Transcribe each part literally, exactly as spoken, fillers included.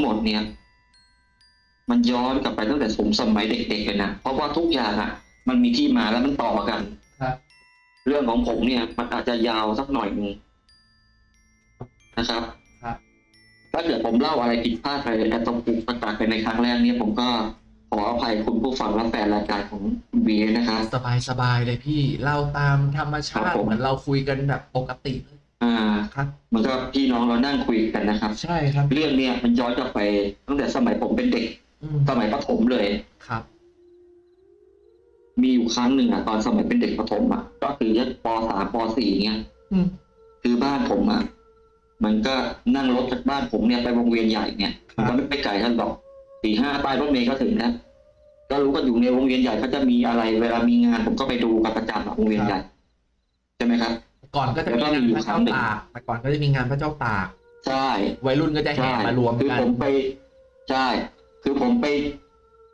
งหมดเนี่ยมันย้อนกลับไปตั้งแต่ผมสมัยเด็กๆเลยนะเพราะว่าทุกอย่างอ่ะมันมีที่มาแล้วมันต่อกันเรื่องของผมเนี่ยมันอาจจะยาวสักหน่อยนึงนะครับถ้าเกิดผมเล่าอะไรผิดพลาดไปและตกปลุกประกาศไปในครั้งแรกเนี่ยผมก็ขออภัยคุณผู้ฟังและแฟนรายการของเบียร์นะครับสบายสบายเลยพี่เล่าตามธรรมชาติเหมือนเราคุยกันแบบปกติอ่าครับเหมือนกับพี่น้องเรานั่งคุยกันนะครับใช่ครับเรื่องเนี้ยมันย้อนกลับไปตั้งแต่สมัยผมเป็นเด็กสมัยประถมเลยครับมีอยู่ครั้งหนึ่งอ่ะตอนสมัยเป็นเด็กประถมอ่ะก็คือยัดป.สาม ป.สี่ เงี้ยคือบ้านผมอ่ะมันก็นั่งรถจากบ้านผมเนี่ยไปวงเวียนใหญ่เนี่ยก็ไม่ไปไกลท่านหรอกสี่ห้าป้ายรถเมล์ก็ถึงนะก็รู้ก็อยู่ในวงเวียนใหญ่เขาจะมีอะไรเวลามีงานผมก็ไปดูกับประจำอะวงเวียนใหญ่ใช่ไหมครับก่อนก็จะมีงานพระเจ้าตากแต่ก่อนก็จะมีงานพระเจ้าตากใช่วัยรุ่นก็จะแห่มารวมกันคือผมไปใช่คือผมไป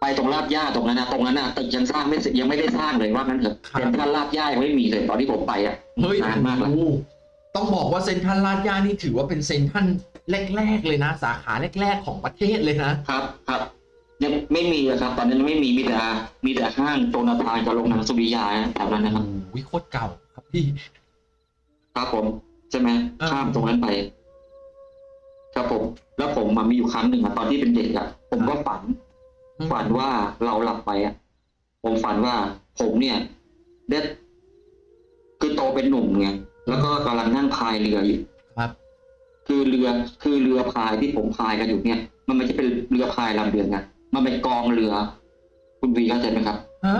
ไปตรงลาดย่าตรงนั้นนะตรงนั้นนะตึกยังสร้างไม่เสร็จยังไม่ได้สร้างเลยว่างั้นเถอะเซ็นทรัลลาดย่ายังไม่มีเลยตอนที่ผมไปอ่ะนานมากแล้วต้องบอกว่าเซ็นทรัลลาดย่านี่ถือว่าเป็นเซ็นทรัลแรกๆเลยนะสาขาแรกๆของประเทศเลยนะครับครับยังไม่มีครับตอนนั้นไม่มีมีแต่มีแต่ห้างโจนาธานกับโรงหนังสุริยาแถวนั้นนะครับวิโคตรเก่าครับพี่ครับผมใช่ไหมข้ามตรงนั้นไปครับผมแล้วผมมามีอยู่ครั้งหนึ่งตอนที่เป็นเด็กอ่ะผมก็ฝันฝันว่าเราหลับไปอ่ะผมฝันว่าผมเนี่ยได้คือโตเป็นหนุ่มไงแล้วก็กำลังนั่งพายเรืออยู่ครับคือเรือคือเรือพายที่ผมพายกันอยู่เนี่ยมันไม่ใช่เป็นเรือพายลำเดียวนะมันเป็นกองเรือคุณวีเข้าใจไหมครับฮะ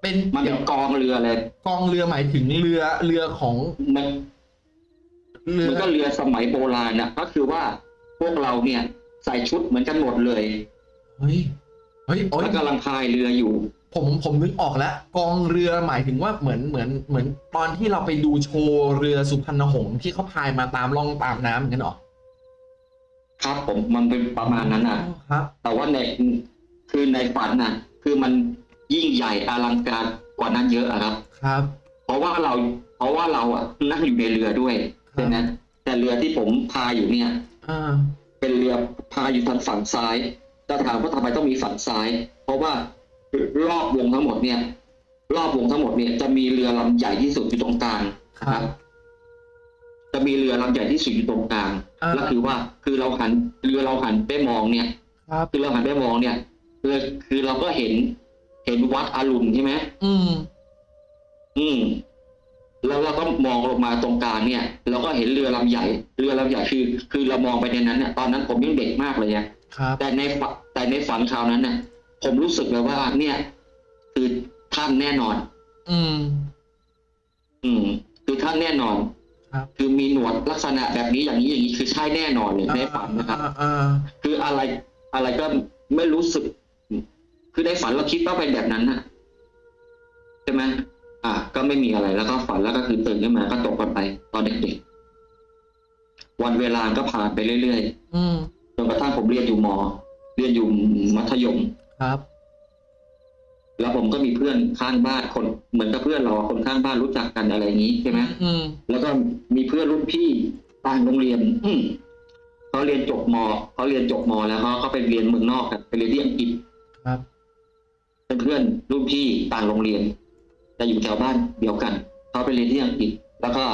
เป็นมันเป็นกองเรือเลยกองเรือหมายถึงเรือเรือของมันมันก็เรือสมัยโบราณนะก็คือว่าพวกเราเนี่ยใส่ชุดเหมือนกันหมดเลยเฮ้ยเฮ้ยโอ๊ยกำลังพายเรืออยู่ผมผมนึกออกแล้วกองเรือหมายถึงว่าเหมือนเหมือนเหมือนตอนที่เราไปดูโชว์เรือสุพรรณหงส์ที่เขาพายมาตามร่องตามน้ำอย่างนั้นหรอครับผมมันเป็นประมาณนั้นอ่ะครับแต่ว่าในคือในฝันน่ะคือมันยิ่งใหญ่อลังการกว่านั้นเยอะครับครับเพราะว่าเราเพราะว่าเราอ่ะนั่งอยู่ในเรือด้วยใช่ไหมแต่เรือที่ผมพายอยู่เนี่ยเป็นเรือพายอยู่ทางฝั่งซ้ายจะถามว่าทำไมต้องมีฝั่งซ้ายเพราะว่ารอบวงทั้งหมดเนี่ยรอบวงทั้งหมดเนี่ยจะมีเรือลำใหญ่ที่สุดอยู่ตรงกลางครับจะมีเรือลำใหญ่ที่สุดอยู่ตรงกลางแล้วคือว่าคือเราหันเรือเราหันไปมองเนี่ยคือเราหันไปมองเนี่ยคือคือเราก็เห็นเห็นวัดอรุณใช่ไหมอืมอืมแล้วเราก็มองลงมาตรงกลางเนี่ยเราก็เห็นเรือลำใหญ่เรือลำใหญ่คือคือเรามองไปในนั้นเนี่ยตอนนั้นผมยังเด็กมากเลยนะครับแต่ในแต่ในฝันคราวนั้นเนี่ยผมรู้สึกเลยว่าเนี่ยคือท่านแน่นอนอืมอืมคือท่านแน่นอนครับคือมีหนวดลักษณะแบบนี้อย่างนี้อย่างนี้คือใช่แน่นอนเลยในฝันนะครับคืออะไรอะไรก็ไม่รู้สึกคือในฝันเราคิดว่าเป็นแบบนั้นนะใช่ไหมอ่ะก็ไม่มีอะไรแล้วก็ฝันแล้วก็คือตื่นขึ้นมาก็ตกกันไปตอนเด็กๆวันเวลาก็ผ่านไปเรื่อยๆจนกระทั่งผมเรียนอยู่ม.เรียนอยู่มัธยมครับแล้วผมก็มีเพื่อนข้างบ้านคนเหมือนกับเพื่อนเราคนข้างบ้านรู้จักกันอะไรอย่างนี้ใช่ไหมอืมแล้วก็มีเพื่อนรุ่นพี่ต่างโรงเรียนอืมเขาเรียนจบม.เขาเรียนจบม.แล้วเขาก็ไปเรียนเมืองนอกกันไปเรียนที่อังกฤษครับเป็นเพื่อนรุ่นพี่ต่างโรงเรียนแต่อยู่แถวบ้านเดียวกันเขาไปเรียนที่อังกฤษแล้วก็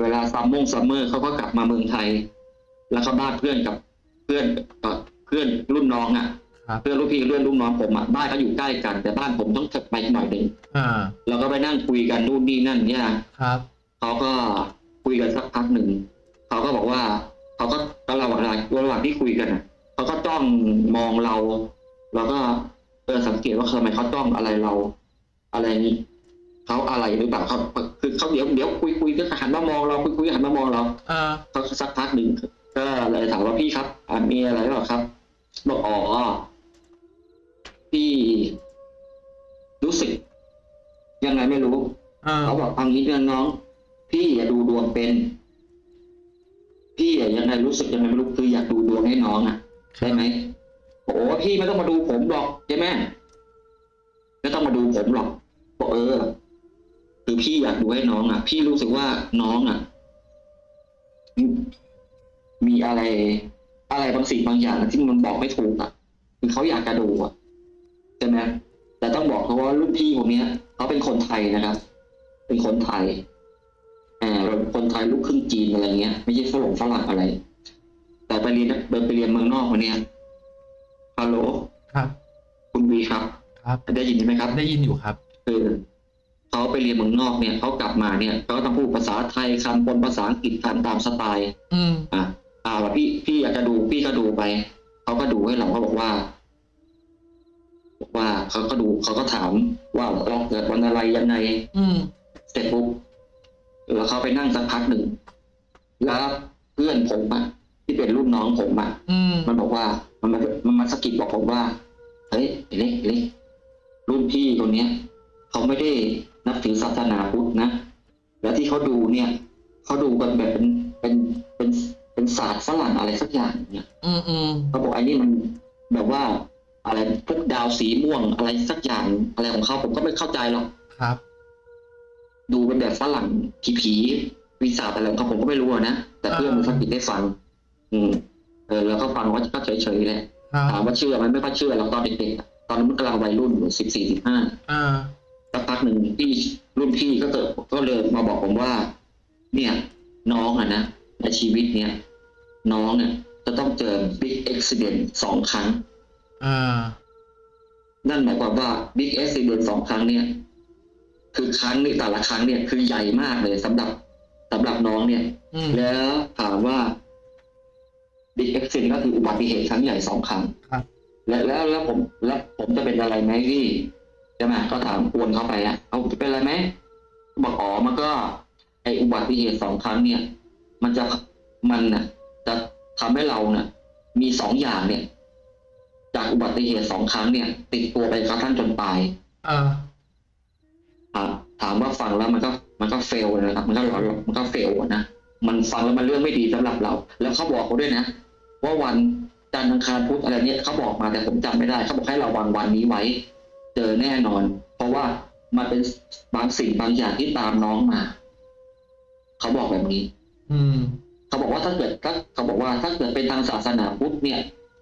เวลาซัมมงซัมเมอร์เขาก็กลับมาเมืองไทยแล้วก็บ้านเพื่อนกับเพื่อนเพื่อนรุ่นน้องอ่ะเพื่อนรุ่นพี่เพื่อนรุ่นน้องผมอ่ะบ้านเขาอยู่ใกล้กันแต่บ้านผมต้องถัดไปหน่อยหนึ่งเราก็ไปนั่งคุยกันนู่นนี่นั่นเนี่ยเขาก็คุยกันสักพักหนึ่งเขาก็บอกว่าเขาก็ระหว่างระหว่างที่คุยกันเขาก็จ้องมองเราแล้วก็เออสังเกตว่าทำไมเขาจ้องอะไรเราอะไรนี้เขาอะไรหรือเปล่าเขาคือเขาเดี๋ยวเดี๋ยวคุยคุยก็หันมามองเราคุยคุยหันมามองเราเขาสักพักหนึ่งก็เลยถามว่าพี่ครับมีอะไรหรอครับบอกอ๋อที่รู้สึกยังไงไม่รู้เขาบอกอังนี้เนี่ยน้องพี่อย่าดูดวงเป็นพี่ยังไงรู้สึกยังไงไม่รู้คืออยากดูดวงให้น้องอ่ะใช่ไหมโอ้พี่ไม่ต้องมาดูผมหรอกใช่ไหมไม่ต้องมาดูผมหรอกบอกเออคือพี่อยากดูให้น้องอ่ะพี่รู้สึกว่าน้องอ่ะมีอะไร อะไรบางสิ่งบางอย่างที่มันบอกไม่ถูกอ่ะคือเขาอยากจะดูอ่ะใช่ไหมแต่ต้องบอกเขาว่ารุ่นพี่ผมเนี้ยเขาเป็นคนไทยนะครับเป็นคนไทยอ่าคนไทยลูกครึ่งจีนอะไรเงี้ยไม่ใช่ฝรั่งฝรั่งอะไรแต่ไปเรียนไปเรียนเมืองนอกวันเนี้ยฮัลโหลครับคุณวีครับครับได้ยินไหมครับได้ยินอยู่ครับคือเขาไปเรียนเมืองนอกเนี่ยเขากลับมาเนี่ยเขาต้องพูดภาษาไทยคำปนภาษาอังกฤษคำตามสไตล์อืมอ่าอ่าว่าพี่พี่อยากจะดูพี่ก็ดูไปเขาก็ดูให้เราเขาบอกว่าบอกว่าเขาก็ดูเขาก็ถามว่าเราเกิดวันอะไรยังไงอืมเสร็จปุ๊บแล้วเขาไปนั่งสักพักหนึ่งแล้วเพื่อนผมอ่ะที่เป็นรุ่นน้องผมอ่ะอืมมันบอกว่ามันมามันมาสะกิดบอกผมว่าเฮ้ยเล็กเล็กรุ่นพี่คนเนี้ยเขาไม่ได้นับถือศาสนาพุทธนะแล้วที่เขาดูเนี่ยเขาดูกันแบบเป็นเป็นเป็นเป็นศาสตร์ฝรั่งอะไรสักอย่างเนี่ยอืมอืมเขาบอกไอ้นี่มันแบบว่าอะไรพวกดาวสีม่วงอะไรสักอย่างอะไรของเขาผมก็ไม่เข้าใจหรอกครับดูเป็นแบบฝรั่งผีผีวิสาอะไรของเขาผมก็ไม่รู้นะแต่เพื่อนมันสะกิดได้ฟังอืมเออแล้วก็ฟังว่าก็เฉยเฉยแหละถามว่าเชื่อมันไม่ค่อยเชื่อเราตอนเด็กๆตอนนั้นมันกำลังวัยรุ่นสิบสี่สิบห้าสักพักหนึ่งพี่รุ่นพี่ก็เกิดก็เลยมาบอกผมว่าเนี่ยน้องอะนะในชีวิตเนี่ยน้องเนี่ยจะต้องเจอบิ๊กอุบัติเหตุสองครั้งนั่นหมายความว่าบิ๊กอุบัติเหตุสองครั้งเนี่ยคือครั้งนี้แต่ละครั้งเนี่ยคือใหญ่มากเลยสำหรับสำหรับน้องเนี่ยแล้วถามว่าบิ๊กอุบัติเหตุก็คืออุบัติเหตุครั้งใหญ่สองครั้งและแล้วแล้วผมแล้วผมจะเป็นอะไรไหมพี่ใช่ไหมก็ถามกวนเข้าไปอ่ะเอาเป็นอะไรไหมบอกอ๋อมันก็ไออุบัติเหตุสองครั้งเนี่ยมันจะมันน่ะจะทำให้เราน่ะมีสองอย่างเนี่ยจากอุบัติเหตุสองครั้งเนี่ยติดตัวไปกระทั่งจนตายอ่าถามว่าฟังแล้วมันก็มันก็เฟลนะครับมันก็หลอนมันก็เฟลนะมันฟังแล้วมันเรื่องไม่ดีสำหรับเราแล้วเขาบอกเขาด้วยนะว่าวันจันทร์อังคารพุธอะไรเนี่ยเขาบอกมาแต่ผมจำไม่ได้เขาบอกให้เราวางวันนี้ไว้เจอแน่นอนเพราะว่ามันเป็นบางสิ่งบางอย่างที่ตามน้องมาเขาบอกแบบนี้อืมเขาบอกว่าถ้าเกิดถ้าเขาบอกว่าถ้าเกิดเป็นทางศาสนาพุทธเนี่ย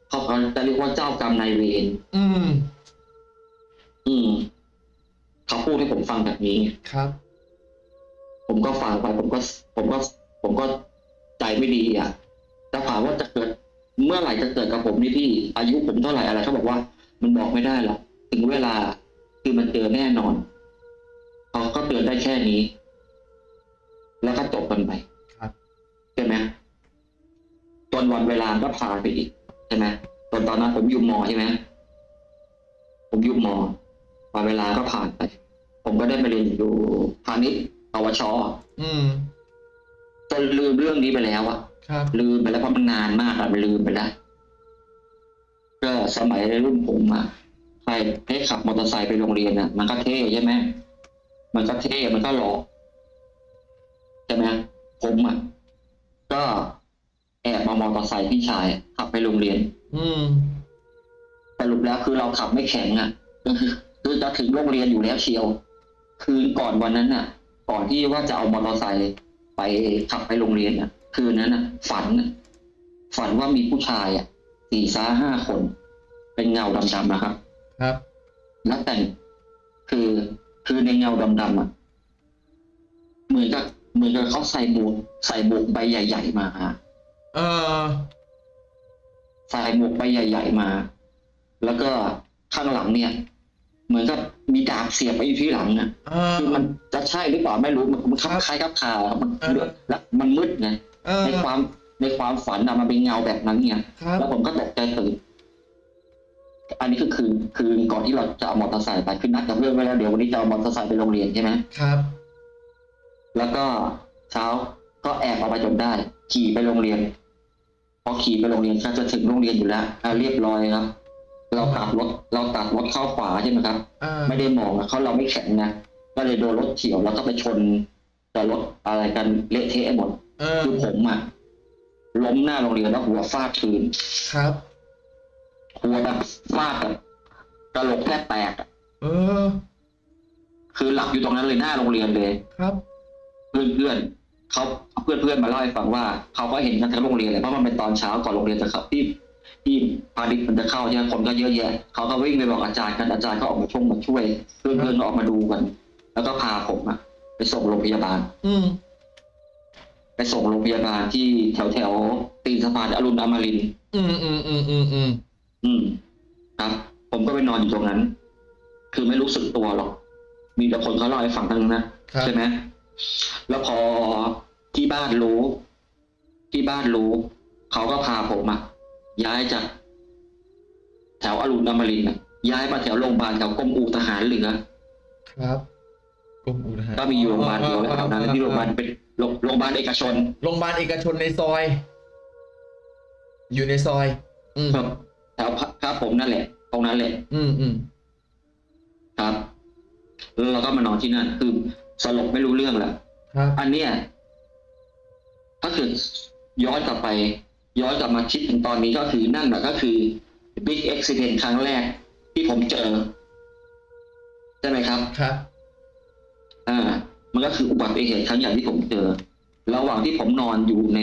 เขาจะเรียกว่าเจ้ากรรมนายเวรอืมอืมเขาพูดให้ผมฟังแบบนี้ครับผมก็ฟังไปผมก็ผมก็ผมก็ใจไม่ดีอ่ะแต่ถามว่าจะเกิดเมื่อไหร่จะเกิดกับผมนี่พี่อายุผมเท่าไหร่อะไรเขาบอกว่ามันบอกไม่ได้หรอกถึงเวลาคือมันเจอแน่นอนเขาก็เตือนได้แค่นี้แล้วก็จบกันไปใช่ไหมตอนวันเวลาก็ผ่านไปอีกใช่ไหมตอนตอนนั้นผมอยู่มอใช่ไหมผมอยู่มอวันเวลาก็ผ่านไปผมก็ได้ไปเรียนอยู่พาณิชย์ปวช.อืมจนลืมเรื่องนี้ไปแล้วอ่ะลืมไปแล้วเพราะมันนานมากอะมันลืมไปแล้วก็สมัยรุ่นผมอ่ะใครให้ขับมอเตอร์ไซค์ไปโรงเรียนอ่ะมันก็เท่ใช่ไหมมันก็เท่มันก็หล่อใช่ไหมผมอ่ะก็แอบมามอเตอร์ไซค์พี่ชายขับไปโรงเรียนอืมสรุปแล้วคือเราขับไม่แข็งอ่ะคือจะถึงโรงเรียนอยู่แล้วเชียวคืนก่อนวันนั้นอ่ะก่อนที่ว่าจะเอามอเตอร์ไซค์ไปขับไปโรงเรียนอ่ะคืนนั้นอ่ะฝันฝันว่ามีผู้ชายอ่ะสี่ซ้าห้าคนเป็นเงาดำๆนะครับครับแล้วแต่คือคือในเงาดำๆอ่ะเหมือนกับเหมือนกับเขาใส่หมวกใส่หมวกใบใหญ่ๆมาเออใส่หมวกใบใหญ่ๆมาแล้วก็ข้างหลังเนี่ยเหมือนกับมีดาบเสียบไปอยู่ที่หลังนะคือมันจะใช่หรือเปล่าไม่รู้มันคล้ายๆกับขามันเลือดและมันมืดไงในความในความฝันอะมันเป็นเงาแบบนั้นเนี่ยแล้วผมก็ตกใจตื่นอันนี้คือคืนคืนก่อนที่เราจะเอามอเตอร์ไซค์ไปคือนัดกับเพื่อนไว้แล้วเดี๋ยววันนี้จะเอามอเตอร์ไซค์ไปโรงเรียนใช่ไหมครับแล้วก็เช้าก็แอบเอาไปจนได้ขี่ไปโรงเรียนพอขี่ไปโรงเรียนก็จะถึงโรงเรียนอยู่แล้วเรียบร้อยครับเราตัดรถเราตัดรถเข้าขวาใช่ไหมครับไม่ได้มองนะเขาเราไม่แข็งนะก็เลยโดนรถเฉียวแล้วก็ไปชนแต่รถอะไรกันเละเทะหมดคือผมอ่ะล้มหน้าโรงเรียนแล้วหัวฟาดพื้นครับหัวแบบฟาดแบบกระโหลกแทบแตกเออคือหลับอยู่ตรงนั้นเลยหน้าโรงเรียนเลยครับเพื่อน เขาเพื่อนๆมาเล่าให้ฟังว่าเขาก็เห็นกันทั้งโรงเรียนเลยเพราะมันเป็นตอนเช้าก่อนโรงเรียนจะเข้าที่ที่พาดิกมันจะเข้าใช่ไหมคนก็เยอะแยะเขาก็วิ่งไปบอกอาจารย์กันอาจารย์ก็ออกมาช่วงมาช่วยเพื่อนๆออกมาดูกันแล้วก็พาผมอะไปส่งโรงพยาบาลอืมไปส่งโรงพยาบาลที่แถวแถวตีนสะพานอรุณอมรินทร์อืมอืมอืมอืมอืมอืมครับผมก็ไปนอนอยู่ตรงนั้นคือไม่รู้สึกตัวหรอกมีแต่คนเขาเล่าให้ฟังทั้งนั้นใช่ไหมแล้วพอที่บ้านรู้ที่บ้านรู้เขาก็พาผมมาย้ายจากแถวอรุณอมรินทร์ย้ายมาแถวโรงพยาบาลแถวกรมอู่ทหารเหลือครับกรมอู่ทหารก็มีอยู่โรงพยาบาลเดียวแถวนั้นที่โรงพยาบาลเป็นโรงพยาบาลเอกชนโรงพยาบาลเอกชนในซอยอยู่ในซอยอืมครับแถวครับผมนั่นแหละตรงนั้นแหละอืมอืมครับแล้วเราก็มานอนที่นั่นคือสลบไม่รู้เรื่องแหละอันเนี้ยถ้าเกิดย้อนกลับไปย้อนกลับมาคิดถึงตอนนี้ก็คือนั่นแหละก็คือ Big Accident ครั้งแรกที่ผมเจอใช่ไหมครับครับอ่ามันก็คืออุบัติเหตุครั้งใหญ่ที่ผมเจอระหว่างที่ผมนอนอยู่ใน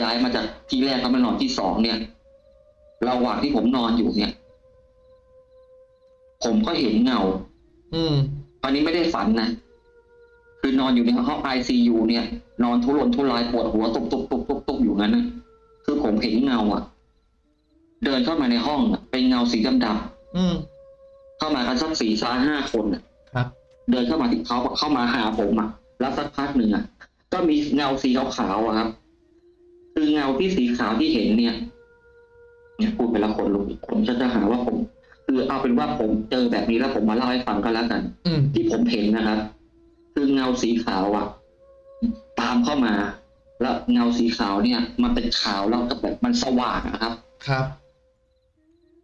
ย้ายมาจากที่แรกก็มานอนที่สองเนี่ยระหว่างที่ผมนอนอยู่เนี่ยผมก็เห็นเงาอืมตอนนี้ไม่ได้ฝันนะคือนอนอยู่ในห้องไอซียูเนี่ยนอนทุรนทุรายปวดหัวตุบตุบตุบตุบตุบอยู่งั้นนะคือผมเห็นเงาอ่ะเดินเข้ามาในห้องเป็นเงาสีดำดำอืมเข้ามากันสักสี่สามห้าคนอ่ะครับเดินเข้ามาถึงเขาเข้ามาหาผมอ่ะแล้วสักพักหนึ่งอ่ะก็มีเงาสีขาวขาวอ่ะครับคือเงาที่สีขาวที่เห็นเนี่ยพูดไปละคนลุกผมจะจะหาว่าผมคือเอาเป็นว่าผมเจอแบบนี้แล้วผมมาเล่าให้ฟังก็แล้วกันที่ผมเห็นนะครับคือเงาสีขาวอ่ะตามเข้ามาแล้วเงาสีขาวเนี่ยมันเป็นขาวแล้วก็แบบมันสว่างนะครับครับ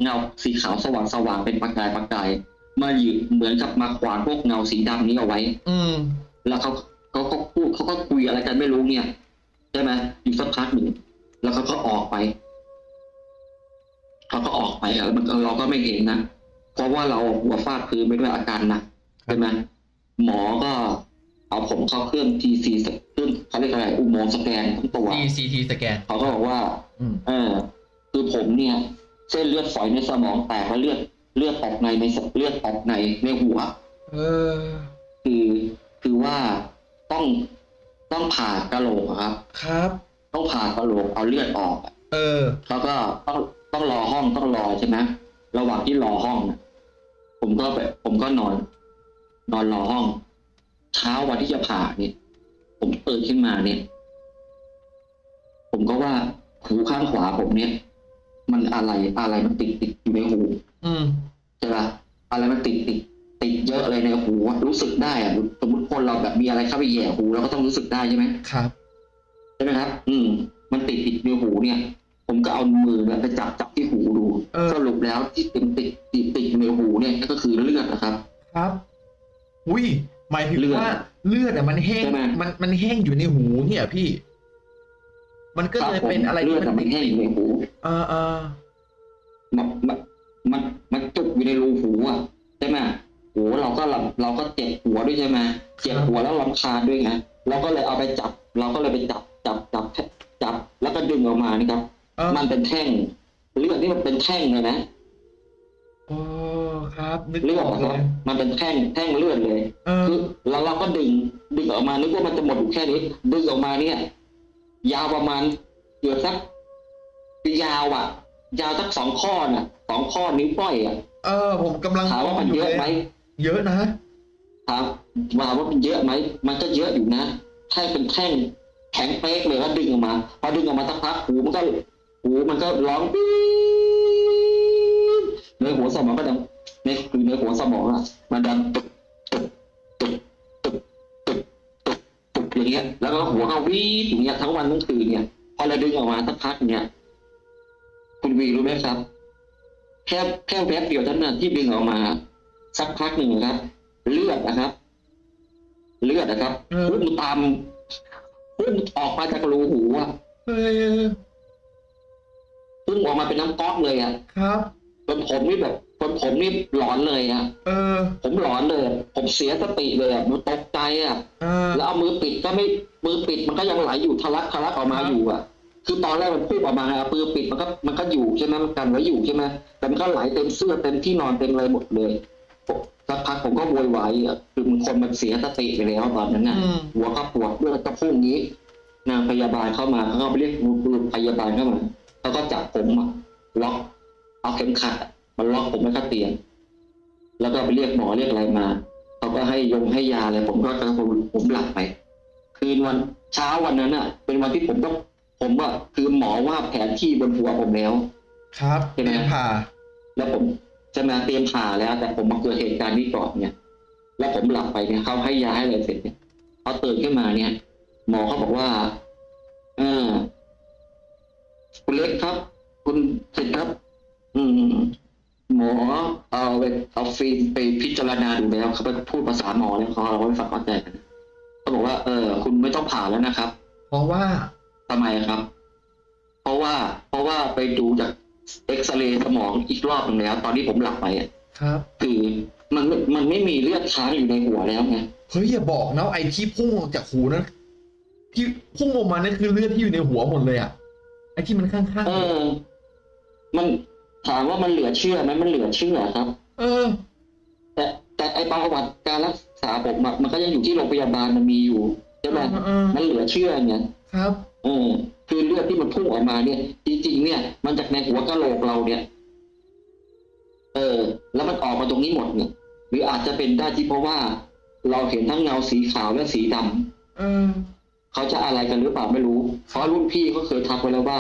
เงาสีขาวสว่างสว่างเป็นประกายประกายมาอยู่เหมือนกับมาขวางพวกเงาสีดำนี้เอาไว้อืมแล้วเขาเขาก็พูดเขาก็คุยอะไรกันไม่รู้เนี่ยใช่ไหมอยู่สักพักหนึ่งแล้วเขาก็ออกไปเขาก็ออกไปแล้วมันเราก็ไม่เห็นนะเพราะว่าเราหัวฟาดพื้นไปด้วยอาการนะใช่ไหมหมอก็เอาผมเข้าเครื่อง ที ซี เครื่องเขาเรียกอะไรอุโมงค์สแกนทั้งตัว ที ซี สแกนเขาก็บอกว่าเออคือผมเนี่ยเส้นเลือดฝอยในสมองแตกแล้วเลือดเลือดออกในในเลือดออกในในหัวเออคือคือว่าต้องต้องผ่ากะโหลกครับครับต้องผ่ากะโหลกเอาเลือดออกเออแล้วก็ต้องต้องรอห้องต้องรอใช่ไหมระหว่างที่รอห้องผมก็แบบผมก็นอนนอนรอห้องเช้าวันที่จะผ่าเนี่ยผมตื่นขึ้นมาเนี่ยผมก็ว่าหูข้างขวาผมเนี่ยมันอะไรอะไรมันติดติดอยู่ในหูอืมใช่ป่ะอะไรมันติดติดติดเยอะเลยในหูรู้สึกได้อะสมมติคนเราแบบมีอะไรเข้าไปแย่หูเราก็ต้องรู้สึกได้ใช่ไหมครับใช่ไหมครับอืมมันติดติดในหูเนี่ยผมก็เอามือไปจับจับที่หูดูสรุปแล้วที่ติดติดติดติดในหูเนี่ยก็คือเลือดนะครับครับอุ้ยหมายถึงว่าเลือดอ่ะมันแห้งมันมันแห้งอยู่ในหูเนี่ยพี่มันก็เลยเป็นอะไรที่มันแห้งอยู่ในหูเออเออมันมันมันจุกอยู่ในรูหูอ่ะใช่ไหมโอ้เราก็เราก็เจ็บหัวด้วยใช่ไหมเจ็บหัวแล้วรำคาญด้วยไงเราก็เลยเอาไปจับเราก็เลยไปจับจับจับจับแล้วก็ดึงออกมานี่ครับมันเป็นแท่งเลือดนี่มันเป็นแท่งเลยนะอ๋อครับเลือดครับมันเป็นแท่งแท่งเลือดเลยคือแล้วเราก็ดึงดึงออกมานึกว่ามันจะหมดอยู่แค่นี้ดึงออกมาเนี่ยยาวประมาณเกือบสักยาวอ่ะยาวสักสองข้อน่ะสองข้อนิ้วก้อยอ่ะเออผมกำลังถามว่ามันเยอะไหมเยอะนะครับว่าว่ามันเยอะไหมมันก็เยอะอยู่นะแท่งเป็นแท่งแข็งเป๊กเลยแล้วดึงออกมาพอดึงออกมาสักพักหูมันก็หูมันก็ร้องปี๊ดในหัวสมองก็ดังในคือในหัวสมองอ่ะมันดังตึ๊บตึ๊บตึ๊บตึ๊บตึ๊บตึ๊บตึ๊บอย่างเงี้ยแล้วก็หัวก็วีดอย่างเงี้ยทั้งวันทั้งคืนเนี่ยพอเราดึงออกมาสักพักเนี่ยคุณวีรู้ไหมครับแค่แค่แวบเดียวเท่านั้นที่ดึงออกมาสักพักหนึ่งนะครับเลือดนะครับเลือดนะครับพุ่งตามพุ่งออกมาจากรูหูอ่ะพุ่งออกมาเป็นน้ำก๊อกเลยอ่ะครับจนผมนี่แบบ คนผมนี่หลอนเลยอ่ะเออผมหลอนเลยผมเสียสติเลยอ่ะมันตกใจอ่ะแล้วเอามือปิดก็ไม่มือปิดมันก็ยังไหลอยู่ทะลักทะลักออกมาอยู่อ่ะคือตอนแรกมันพุ่งออกมาเอาปืนปิดมันก็มันก็อยู่ใช่ไหมมันกันไว้อยู่ใช่ไหมแต่มันก็ไหลเต็มเสื้อเต็มที่นอนเต็มอะไรหมดเลยสักพักผมก็โวยวายอ่ะคือคนมันเสียสติไปแล้วตอนนั้นน่ะหัวก็ปวดเลือดก็พุ่งนี้นางพยาบาลเข้ามาเขาก็ไปเรียกพยาบาลเข้ามาเขาก็จับผมอ่ะล็อกเอาเข็มขัดมันล็อกผมไว้ข้างเตียงแล้วก็ไปเรียกหมอเรียกอะไรมาเขาก็ให้ยงให้ยาอะไรผมก็ผมผมหลับไปคืนวันเช้าวันนั้นอ่ะเป็นวันที่ผมต้องผมว่าคือหมอว่าแผนที่บนหัวผมแล้วครับเตรียมผ่าแล้วผมจะมาเตรียมผ่าแล้วแต่ผมมาเกิดเหตุการณ์นี้ก่อนเนี่ยแล้วผมหลับไปเนี่ยเขาให้ยาให้อะไรเสร็จเนี่ยเขาตื่นขึ้นมาเนี่ยหมอเขาบอกว่าเออคุณเล็กครับคุณเสร็จครับอืมหมอเอาเอาฟิล์มไปพิจารณาดูแล้วเขาไปพูดภาษาหมอแล้วเขาเราไม่ฟังเข้าใจกันเขาบอกว่าเออคุณไม่ต้องผ่าแล้วนะครับเพราะว่าทำไมครับเพราะว่าเพราะว่าไปดูจากเอ็กซเรย์สมองอีกรอบหนึ่งแล้วตอนที่ผมหลับไปอ่ะครับคือมันมันไม่มีเลือดค้างอยู่ในหัวแล้วไงเฮ้ยอย่าบอกนะไอ้ที่พุ่งออกจากหูนั้นที่พุ่งออกมานั่นคือเลือดที่อยู่ในหัวหมดเลยอ่ะไอ้ที่มันข้างๆเออมันถามว่ามันเหลือเชื่อไหมมันเหลือเชื่อครับเออแต่แต่ไอ้ประวัติการรักษาผมมันก็ยังอยู่ที่โรงพยาบาลมันมีอยู่ใช่ไหมมันเหลือเชื่อไงครับเออคือเลือดที่มันพุ่งออกมาเนี่ยจริงๆเนี่ยมันจากในหัวกะโหลกเราเนี่ยเออแล้วมันออกมาตรงนี้หมดเนี่ยหรืออาจจะเป็นได้ที่เพราะว่าเราเห็นทั้งเงาสีขาวและสีดำเออเขาจะอะไรกันหรือเปล่าไม่รู้เพราะรุ่นพี่ก็เคยทักไว้แล้วว่า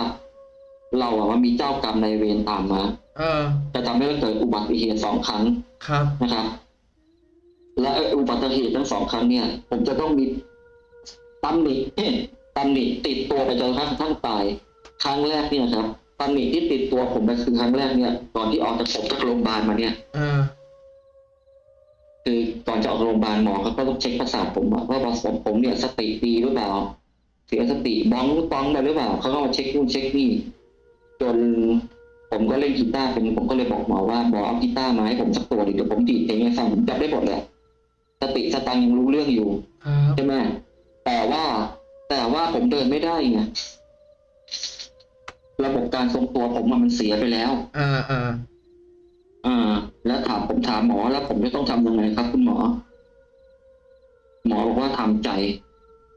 เราอะมันมีเจ้ากรรมนายเวรตามมาเออจะทำให้เราเกิดอุบัติเหตุสองครั้งครับนะครับและอุบัติเหตุทั้งสองครั้งเนี่ยผมจะต้องมีตั้มหนีตำหนิติดตัวไปจนกระทั่งตายครั้งแรกเนี่ยครับตำหนิที่ติดตัวผมไปคือครั้งแรกเนี่ยตอนที่ออกจากผมจากโรงพยาบาลมาเนี่ยคือก่อนจะออกโรงพยาบาลหมอเขาก็ต้องเช็คประสาทผมว่าประสาทผมเนี่ยสติดีหรือเปล่าเสียสติบ้องบ้องได้หรือเปล่าเขาก็มาเช็คนู่นเช็คนี่จนผมก็เล่นกีตาร์เป็นผมก็เลยบอกหมอว่าหมอเอากีตาร์มาให้ผมสักตัวดิเดี๋ยวผมดีดเพลงให้ฟังผมจับได้หมดเลยสติสตังยังรู้เรื่องอยู่ใช่ไหมแต่ว่าแต่ว่าผมเดินไม่ได้ไงระบบการทรงตัวผมมันเสียไปแล้วอ่าอ่าอ่าแล้วถามผมถามหมอแล้วผมจะต้องทำยังไงครับคุณหมอหมอบอกว่าทำใจ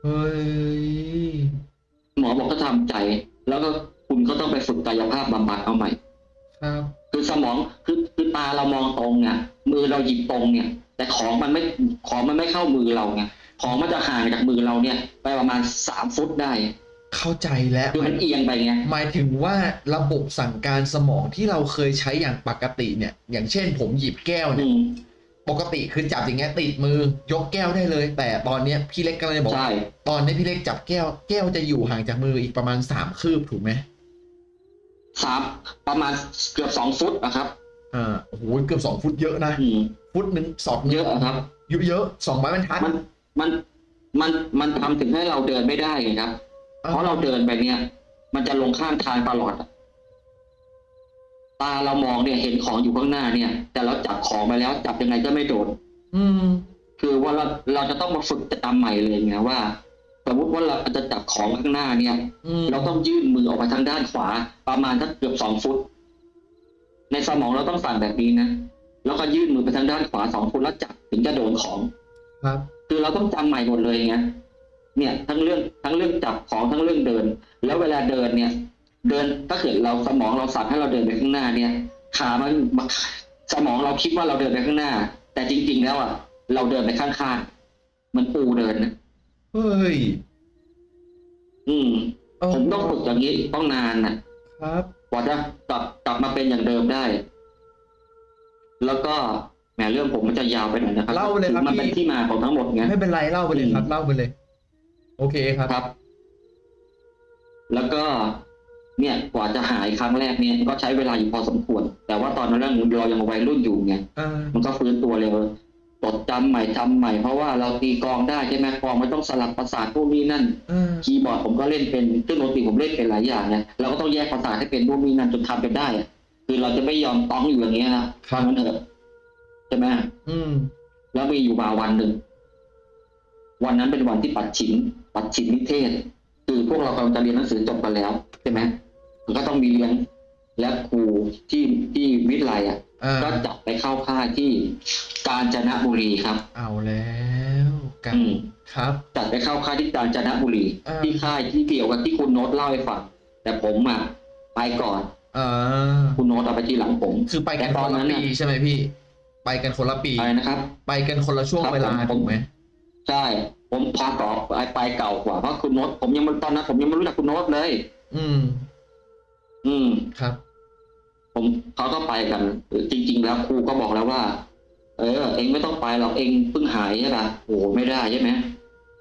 เฮ้ยหมอบอกก็ทำใจแล้วก็คุณก็ต้องไปฝึกกายภาพบำบัดเอาใหม่ครับคือสมองคือคือตาเรามองตรงเนี่ยมือเราหยิบตรงเนี่ยแต่ของมันไม่ของมันไม่เข้ามือเราไงของมันจะห่างจากมือเราเนี่ยไปประมาณสามฟุตได้เข้าใจแล้วคือมันเอียงไปไงหมายถึงว่าระบบสั่งการสมองที่เราเคยใช้อย่างปกติเนี่ยอย่างเช่นผมหยิบแก้วเนี่ยปกติคือจับอย่างเงี้ยติดมือยกแก้วได้เลยแต่ตอนเนี้ยพี่เล็กกำลังจะบอกตอนนี้พี่เล็กจับแก้วแก้วจะอยู่ห่างจากมืออีกประมาณสามคืบถูกไหมสามประมาณเกือบสองฟุตนะครับอ่าโอ้โหเกือบสองฟุตเยอะนะฟุตหนึ่งสองเยอะครับเยอะเยอะสองไม้บรรทัดมันมันมันทำถึงให้เราเดินไม่ได้ไงครับเพราะเราเดินไปเนี่ยมันจะลงข้างทางตลอดตาเรามองเนี่ยเห็นของอยู่ข้างหน้าเนี่ยแต่เราจับของไปแล้วจับยังไงก็ไม่โดนอืมคือว่าเราเราจะต้องมาฝึกจำใหม่เลยไงว่าสมมติว่าเราจะจับของข้างหน้าเนี่ยเราต้องยื่นมือออกไปทางด้านขวาประมาณถ้าเกือบสองฟุตในสมองเราต้องสั่นแบบนี้นะแล้วก็ยื่นมือไปทางด้านขวาสองฟุตแล้วจับถึงจะโดนของครับคือเราต้องจำใหม่หมดเลยไงเนี่ยทั้งเรื่องทั้งเรื่องจับของทั้งเรื่องเดินแล้วเวลาเดินเนี่ยเดินถ้าเกิดเราสมองเราสั่งให้เราเดินไปข้างหน้าเนี่ยขามันสมองเราคิดว่าเราเดินไปข้างหน้าแต่จริงๆแล้วอ่ะเราเดินไปข้างๆมันปูเดินนะเฮ้ยอืมผมต้องฝึกอย่างนี้ต้องนานนะครับกว่าจะกลับกลับมาเป็นอย่างเดิมได้แล้วก็แหมเรื่องผมมันจะยาวไปหน่อยนะครับเล่าเลยครับมันเป็นที่มาของทั้งหมดไงไม่เป็นไรเล่าไปเลยครับเล่าไปเลยโอเคครับครับแล้วก็เนี่ยกว่าจะหายครั้งแรกเนี่ยก็ใช้เวลาอยู่พอสมควรแต่ว่าตอนนั้นเรายังวัยรุ่นอยู่ไงมันก็ฟื้นตัวเร็วจดจำใหม่จำใหม่เพราะว่าเราตีกลองได้ใช่ไหมกลองไม่ต้องสลับประสาทพวกนี้นั่นคีย์บอร์ดผมก็เล่นเป็นเครื่องดนตรีผมเล่นเป็นหลายอย่างไงเราก็ต้องแยกประสาทให้เป็นพวกนี้นั่นจนทำเป็นได้ คือเราจะไม่ยอมต้องอยู่อย่างเงี้ยนะฟังมันเถอะใช่ไหมอืมแล้วมีอยู่มาวันหนึ่งวันนั้นเป็นวันที่ปัดฉิมปัดฉิมนิเทศคือพวกเรากำลังจะเรียนหนังสือจบกันแล้วใช่ไหมมันก็ต้องมีเรียนและครูที่ที่วิทยาลัยอ่ะก็จับไปเข้าค่ายที่กาญจนบุรีครับเอาแล้วกันครับจับไปเข้าค่ายที่กาญจนบุรีที่ค่ายที่เกี่ยวกับที่คุณโน้ตเล่าให้ฟังแต่ผมอ่ะไปก่อนอคุณโน้ตเอาไปทีหลังผมคือไปกันคนละปีใช่ไหมพี่ไปกันคนละปีนะครับไปกันคนละช่วงเวลาถูกไหมใช่ผมพาต่อไปเก่ากว่าเพราะคุณโน้ตผมยังตอนนั้นผมยังไม่รู้จักคุณโน้ตเลยอืมอืมครับผมเขาก็ไปกันจริงๆแล้วครูก็บอกแล้วว่าเออเองไม่ต้องไปหรอกเองเพิ่งหายใช่ป่ะโอ้ไม่ได้ใช่ไหม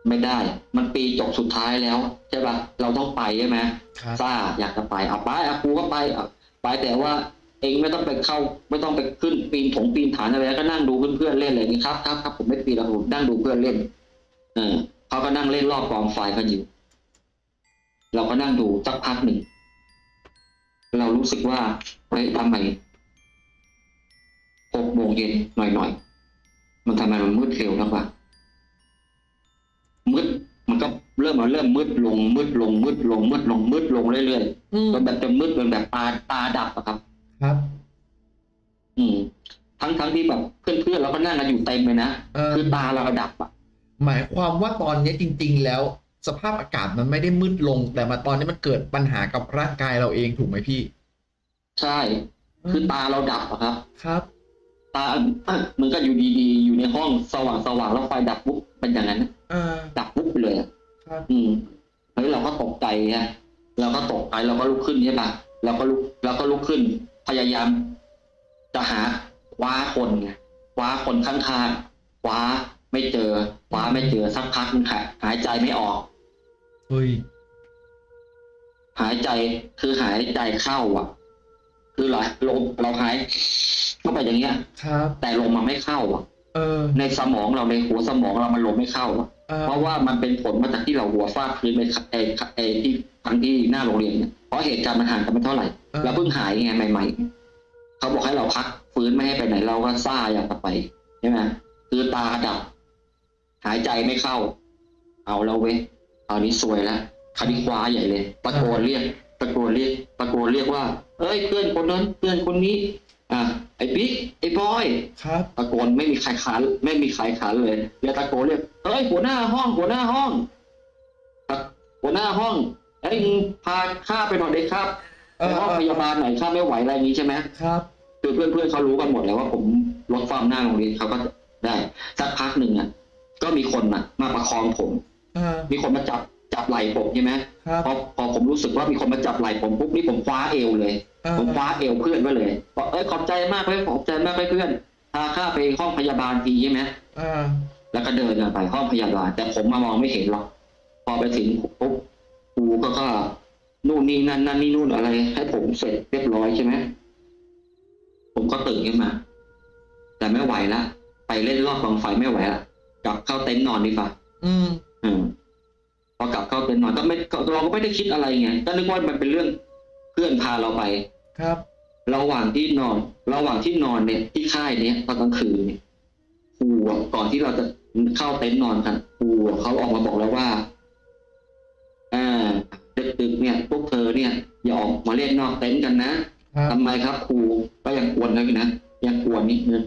ไม่ได้มันปีจบสุดท้ายแล้วใช่ป่ะเราต้องไปใช่ไหมซ่าอยากจะไปเอาไปเอาครูก็ไปเอาไปแต่ว่าเองไม่ต้องไปเข้าไม่ต้องไปขึ้นปีนผงปีนฐานอะไรก็นั่งดูเพื่อนๆเล่นอะไรอย่างนี้ครับครับครับผมไม่ปีนแล้วผมนั่งดูเพื่อนเล่นเออเขาก็นั่งเล่นรอบกองไฟกันอยู่เราก็นั่งดูสักพักหนึ่งเรารู้สึกว่าเฮ้ยทำไมหกโมงเย็นหน่อยๆมันทำไมมันมืดเร็วนักวะมืดมันก็เริ่มมาเริ่มมืดลงมืดลงมืดลงมืดลงมืดลงเรื่อยๆจนแบบจะมืดจนแบบตาตาดับอะครับครับอืมทั้งทั้งที่แบบเพื่อนๆเราก็นั่งกันอยู่เต็มเลยนะคือตาเราดับอะหมายความว่าตอนนี้จริงๆแล้วสภาพอากาศมันไม่ได้มืดลงแต่มาตอนนี้มันเกิดปัญหากับร่างกายเราเองถูกไหมพี่ใช่คือตาเราดับอะครับครับตามันก็อยู่ดีๆอยู่ในห้องสว่างสว่างแล้วไฟดับปุ๊บเป็นอย่างนั้นดับปุ๊บไปเลยครับอืมเฮ้ยเราก็ตกใจฮะเราก็ตกใจเราก็ลุกขึ้นใช่ปะเราก็ลุกเราก็ลุกขึ้นพยายามจะหาคว้าคนไงคว้าคนข้างๆคว้าไม่เจอคว้าไม่เจอสักพักค่ะหายใจไม่ออกเฮ้ยหายใจคือหายใจเข้าอ่ะคือเราลมเราหายเข้าไปอย่างเงี้ยครับแต่ลมมันไม่เข้าอ่ะเออในสมองเราในหัวสมองเรามันลมไม่เข้าอ่ะเพราะว่ามันเป็นผลมาจากที่เราหัวฟาดพื้นไปไอ้ไอ้ที่ครั้งที่หน้าโรงเรียนเนี่ยเพราะเหตุการณ์มันห่างกันไม่เท่าไหร่เราเพิ่งหายไงใหม่ๆเขาบอกให้เราพักฟื้นไม่ให้ไปไหนเราก็ซ่าอยากจะไปใช่ไหมคือตาดับหายใจไม่เข้าเอาเราเว้ยตอนนี้สวยแล้วคดีคว้าใหญ่เลยตะโกนเรียกตะโกนเรียกตะโกนเรียกว่าเอ้ยเพื่อนคนนั้นเพื่อนคนนี้อ่ะไอ้บิ๊กไอ้บอยครับตะโกนไม่มีใครขันไม่มีใครขันเลยแล้วตะโกนเรียกเอ้ยหัวหน้าห้องหัวหน้าห้องหัวหน้าห้องไอ้พาข้าไปหน่อยได้ครับไปห้องพยาบาลหน่อยข้าไม่ไหวอะไรนี้ใช่ไหมครับคือเพื่อนเพื่อนเขารู้กันหมดแล้วว่าผมลดความหน้าของนี้เขาก็ได้สักพักหนึ่งอ่ะก็มีคนมามาประคองผมมีคนมาจับจับไหล่ผมใช่ไหมพอพอผมรู้สึกว่ามีคนมาจับไหล่ผมปุ๊บนี่ผมคว้าเอวเลยผมคว้าเอวเพื่อนไว้เลยบอกเอ้ยขอบใจมากเลยขอบใจมากเลยเพื่อนพาข้าไปห้องพยาบาลทีใช่ไหมแล้วก็เดินไปห้องพยาบาลแต่ผมมามองไม่เห็นหรอกพอไปถึงปุ๊บครูก็ก็นู่นนี่นั่นนั่นนี่นู่นอะไรให้ผมเสร็จเรียบร้อยใช่ไหมผมก็ตื่นขึ้นมาแต่ไม่ไหวละไปเล่นรอบกองไฟไม่ไหวละกลับเข้าเต็นท์นอนดีกว่าอืมอืมพอกลับเข้าเต็นท์นอนก็ไม่เราก็ไม่ได้คิดอะไรไงก็นึกว่ามันเป็นเรื่องเพื่อนพาเราไปครับระหว่างที่นอนระหว่างที่นอนเนี่ยที่ค่ายเนี้ยตอนกลางคืนเนี่ยครูก่อนที่เราจะเข้าเต็นท์นอนกันครูเขาออกมาบอกแล้วว่าอ่าดึกๆเนี่ยพวกเธอเนี่ยอย่าออกมาเล่นนอกเต็นท์กันนะทำไมครับครูก็ยังกวนเลยนะยังกวนนิดนึง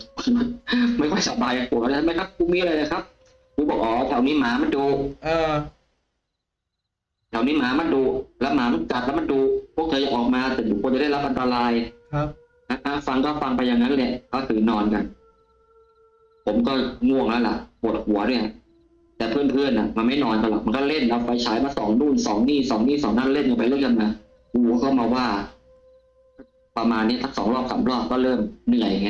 ไม่ค่อยสบายยังกวนอะไรไหมครับครูมีอะไรนะครับครูบอกอ๋อแถวนี้หมามันดุเออแถวนี้หมามันดุแล้วหมามันกัดแล้วมันดุพวกเธอจะออกมาแต่ทุกคนจะได้รับอันตรายครับอ่ะฟังก็ฟังไปอย่างนั้นแหละก็ตื่นนอนกันผมก็ง่วงแล้วล่ะปวดหัวด้วยแต่เพื่อนๆน่ะมันไม่นอนกันหรอกมันก็เล่นเอาไฟฉายมาสองนู่นสองนี่สองนี่สองนั่นเล่นกันไปเล่นกันมาครูก็มาว่าประมาณนี้ทักสองรอบสามรอบก็เริ่มเหนื่อยไง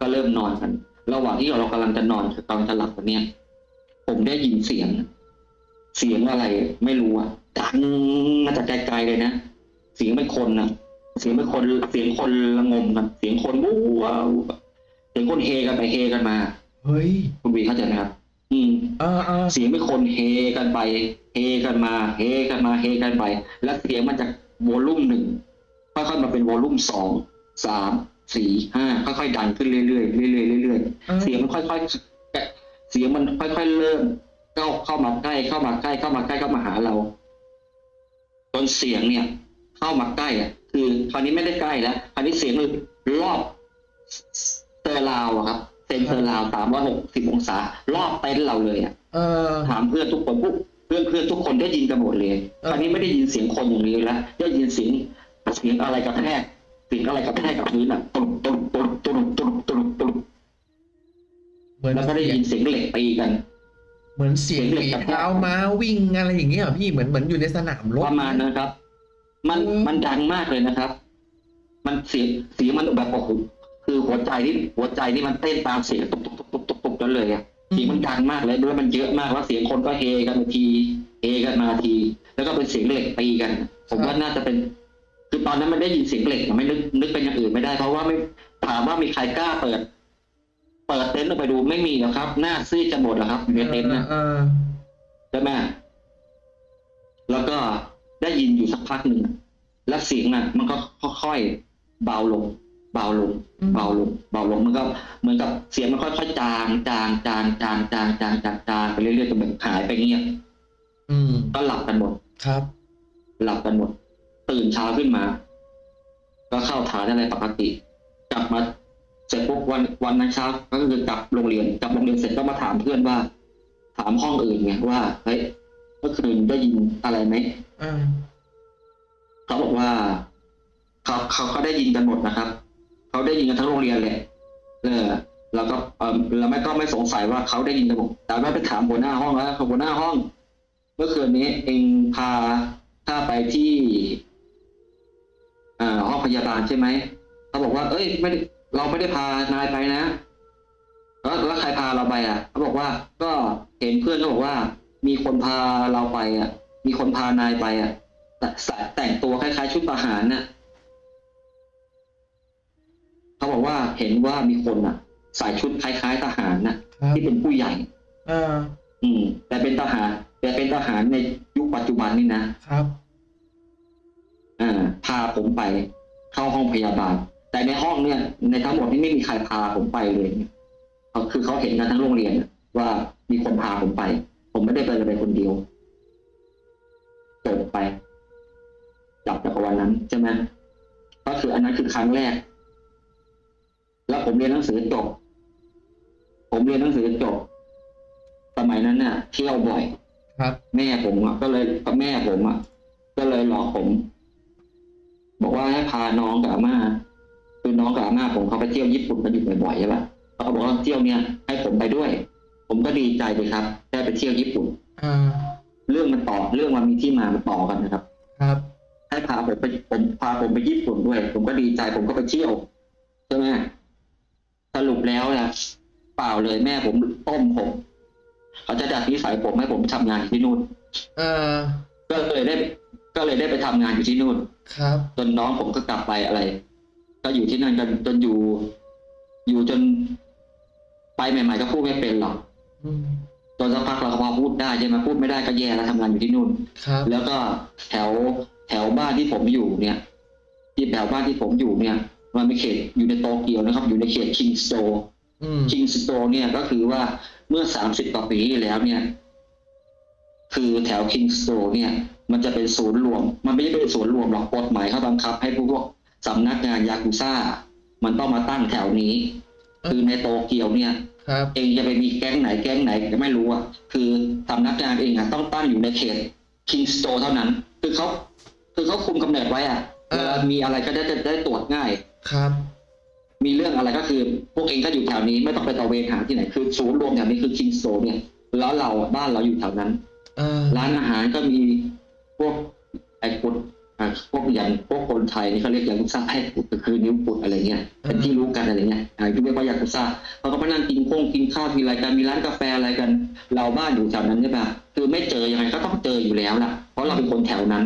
ก็เริ่มนอนกันระหว่างที่เรากำลังจะนอนกำลังจะหลับกันเนี่ยผมได้ยินเสียงเสียงอะไรไม่รู้อ่ะดังมาจากไกลๆเลยนะเสียงเป็นคนนะเสียงเป็นคนเสียงคนระงมกันเสียงคนวู้ว้าวเสียงคนเฮกันไปเฮกันมาเฮ้ยคุณบีเข้าใจไหมครับอืมเออเออเสียงเป็นคนเฮกันไปเฮกันมาเฮกันมาเฮกันไปและเสียงมันจากวอลลุ่มหนึ่งค่อยๆมาเป็นวอลลุ่มสอง สามสี่ห้าค่อยๆดังขึ้นเรื่อยๆเรื่อยๆเรื่อยๆเสียงค่อยๆเสียงมันค่อยๆเริ่มเข้าเข้ามาใกล้เข้ามาใกล้เข้ามาใกล้เข้ามาหาเราจนเสียงเนี่ยเข้ามาใกล้อ่ะคือคราวนี้ไม่ได้ใกล้แล้วคราวนี้เสียงรอบเตอร์ลาวครับเซนเตอร์ลาวสามร้อยหกสิบองศารอบเต็นท์เราเลยอ่ะถามเพื่อนทุกคนปุ๊บเพื่อนเพื่อนทุกคนได้ยินกันหมดเลยคราวนี้ไม่ได้ยินเสียงคนอย่างนี้แล้วได้ยินเสียงเสียงอะไรกระแทกเสียงอะไรกระแทกกับพื้นอ่ะตุ่มตุ่มตุ่มตุ่มตุ่มตุ่มตุ่มแล้วก็ได้ยินเสียงเหล็กตีกันเหมือนเสียงเหล็กกับเท้าม้าวิ่งอะไรอย่างเงี้ยพี่เหมือนเหมือนอยู่ในสนามรบประมาณนะครับมันมันดังมากเลยนะครับมันเสียงเสียงมันแบบโอ้โหคือหัวใจนี่หัวใจนี่มันเต้นตามเสียงตุ๊บตุ๊บตุ๊บตุ๊บตุ๊บนั้นเลยอ่ะเสียงมันดังมากเลยด้วยมันเยอะมากแล้วเสียงคนก็เฮกันมาทีเฮกันมาทีแล้วก็เป็นเสียงเหล็กตีกันผมว่าน่าจะเป็นคือตอนนั้นมันได้ยินเสียงเหล็กไม่นึกนึกเป็นอย่างอื่นไม่ได้เพราะว่าไม่ถามว่ามีใครกล้าเปิดเปิดเต็นท์ลงไปดูไม่มีแล้วครับหน้าซีดจะหมดแล้วครับในเต็นท์นะใช่ไหมแล้วก็ได้ยินอยู่สักพักหนึ่งแล้วเสียงนั้นมันก็ค่อยๆเบาลงเบาลงเบาลงเบาลงมันก็เหมือนกับเสียงมันค่อยๆจางจางจางจางจางจางจางจางไปเรื่อยๆจนแบบหายไปเงียบก็หลับกันหมดครับหลับกันหมดตื่นเช้าขึ้นมาก็เข้าฐานอะไรปกติกลับมาเสร็จปุ๊บวันวันนั้นเช้าก็คือกลับโรงเรียนกลับโรงเรียนเสร็จก็มาถามเพื่อนว่าถามห้องอื่นไงว่าเฮ้ยเมื่อคืนได้ยินอะไรไหมเขาบอกว่าเขาเขาก็ได้ยินกันหมดนะครับเขาได้ยินกันทั้งโรงเรียนเลยเออเราก็เออเราไม่ก็ไม่สงสัยว่าเขาได้ยินกันหมดแต่ว่าไปถามหัวหน้าห้องแล้วหัวหน้าห้องเมื่อคืนนี้เองพาข้าไปที่อ่าห้องพยาบาลใช่ไหมเขาบอกว่าเอ้ยไม่เราไม่ได้พานายไปนะแล้วแล้วใครพาเราไปอ่ะเขาบอกว่าก็เห็นเพื่อนเขาบอกว่ามีคนพาเราไปอ่ะมีคนพานายไปอ่ะแต่งตัวคล้ายๆชุดทหารน่ะเขาบอกว่าเห็นว่ามีคนอ่ะใส่ชุดคล้ายๆทหารน่ะที่เป็นผู้ใหญ่อืมแต่เป็นทหารแต่เป็นทหารในยุคปัจจุบันนี่นะครับอ่าพาผมไปเข้าห้องพยาบาลแต่ในห้องเนี่ยในทั้งหมดนี่ไม่มีใครพาผมไปเลยเขาคือเขาเห็นกันทั้งโรงเรียนว่ามีคนพาผมไปผมไม่ได้ไปเลยคนเดียวจบไปจับจากวันนั้นใช่ไหมก็คืออันนั้นคือครั้งแรกแล้วผมเรียนหนังสือจบผมเรียนหนังสือจบสมัยนั้นน่ะเที่ยวบ่อยครับแม่ผมอ่ะก็เลยกับแม่ผมอ่ะก็เลยหลอกผมบอกว่าให้พาน้องกับอาม่าคือน้องกับอาม่าผมเขาไปเที่ยวญี่ปุ่นกันอยู่บ่อยๆใช่ปะเขาบอกว่าเที่ยวเนี้ยให้ผมไปด้วยผมก็ดีใจเลยครับได้ไปเที่ยวญี่ปุ่นเรื่องมันต่อเรื่องมันมีที่มามันต่อกันนะครับครับให้พาผมไปผมพาผมไปญี่ปุ่นด้วยผมก็ดีใจผมก็ไปเที่ยวใช่ไหมสรุปแล้วนะเปล่าเลยแม่ผมต้มผมเขาจะดัดนิสัยผมให้ผมทำงานที่นู่นเออก็เลยได้ก็เลยได้ไปทำงานอยู่ที่นู่นครับจนน้องผมก็กลับไปอะไรก็อยู่ที่นั่นกันจนอยู่อยู่จนไปใหม่ๆก็พูดไม่เป็นหรอกตอนสักพักเราพอพูดได้ใช่ไหมพูดไม่ได้ก็แย่แล้วทำงานอยู่ที่นู่นแล้วก็แถวแถวบ้านที่ผมอยู่เนี่ยที่แถวบ้านที่ผมอยู่เนี่ยมันเป็นเขตอยู่ในโตเกียวนะครับอยู่ในเขตคิงสโตร์คิงสโตร์เนี่ยก็คือว่าเมื่อสามสิบกว่าปีที่แล้วเนี่ยคือแถวคิงสโตร์เนี่ยมันจะเป็นศูนย์รวมมันไม่ใช่เป็นศูนย์รวมหรอกกฎหมายเขาบังคับให้พวกสำนักงานยากุซ่ามันต้องมาตั้งแถวนี้คือในโตเกียวเนี่ยเองจะไปมีแก๊งไหนแก๊งไหนก็ไม่รู้อ่ะคือสำนักงานเองอ่ะต้องตั้งอยู่ในเขตคิงสโตเท่านั้นคือเขาคือเขาคุมกำเนิดไว้อ่ะมีอะไรก็ได้ได้ตรวจง่ายครับมีเรื่องอะไรก็คือพวกเองก็อยู่แถวนี้ไม่ต้องไปตะเวนหาที่ไหนคือศูนย์รวมแถวนี้คือคิงสโตเนี่ยแล้วเราบ้านเราอยู่แถวนั้นร้านอาหารก็มีพวกไอ้กุดพวกอย่างพวกคนไทยนี่เขาเรียกยากุซ่าให้ปุดคือนิ้วปุดอะไรเงี้ยเป็นที่รู้กันอะไรเงี้ยที่เรียกว่ายากุซ่าเขาก็มานั่งกินข้งกินข้าวมีอะไรกันมีร้านกาแฟอะไรกันเราบ้านอยู่แถวนั้นใช่ไหมคือไม่เจอยังไงก็ต้องเจออยู่แล้วล่ะเพราะเราเป็นคนแถวนั้น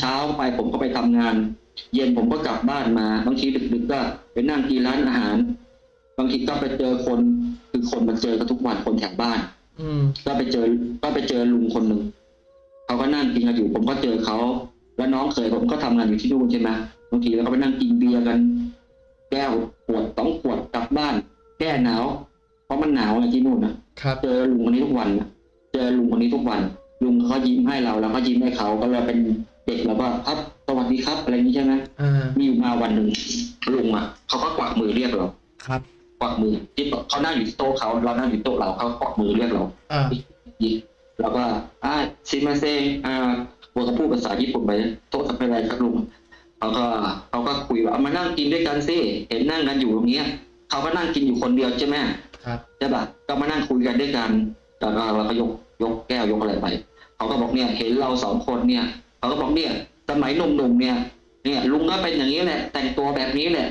เช้าไปผมก็ไปทำงานเย็นผมก็กลับบ้านมาบางทีดึกๆก็ไปนั่งกินร้านอาหารบางทีก็ไปเจอคนคือคนมันเจอกันทุกวันคนแถวบ้านอืก็ไปเจอก็ไปเจอลุงคนหนึ่งเขาก็นั่งกินกันอยู่ผมก็เจอเขาแล้วน้องเคยผมก็ทำงานอยู่ที่นู่นใช่ไหมบางทีเราก็ไปนั่งกินเบียร์กัน แก้วขวดสองขวดกลับบ้านแก้หนาวเพราะมันหนาวไงที่นู่นนะเจอลุงคนนี้ทุกวันเจอลุงคนนี้ทุกวันลุงเขายิ้มให้เราแล้วก็ยิ้มให้เขาก็เลยเป็นเด็กแล้วก็ครับสวัสดีครับอะไรนี้ใช่ไหมมีอยู่มาวันหนึ่งลุงอ่ะเขาก็กวักมือเรียกเราครับกวักมือที่เขานั่งอยู่โต๊ะเขาเรานั่งอยู่โต๊ะเราเขากวักมือเรียกเรายิ้มแล้วก็อ่าซิมาเซอ่าผมก็พูดภาษาญี่ปุ่นไปโต๊ะทำอะไรครับลุงเขาก็เขาก็คุยว่ามานั่งกินด้วยกันซิเห็นนั่งกันอยู่ตรงนี้เขาก็นั่งกินอยู่คนเดียวใช่ไหมครับใช่ป่ะก็มานั่งคุยกันด้วยกันแล้วก็เราก็ยกยกแก้วยกอะไรไปเขาก็บอกเนี่ยเห็นเราสองคนเนี่ยเขาก็บอกเนี่ยสมัยหนุ่มๆเนี่ยเนี่ยลุงก็เป็นอย่างนี้แหละแต่งตัวแบบนี้แหละ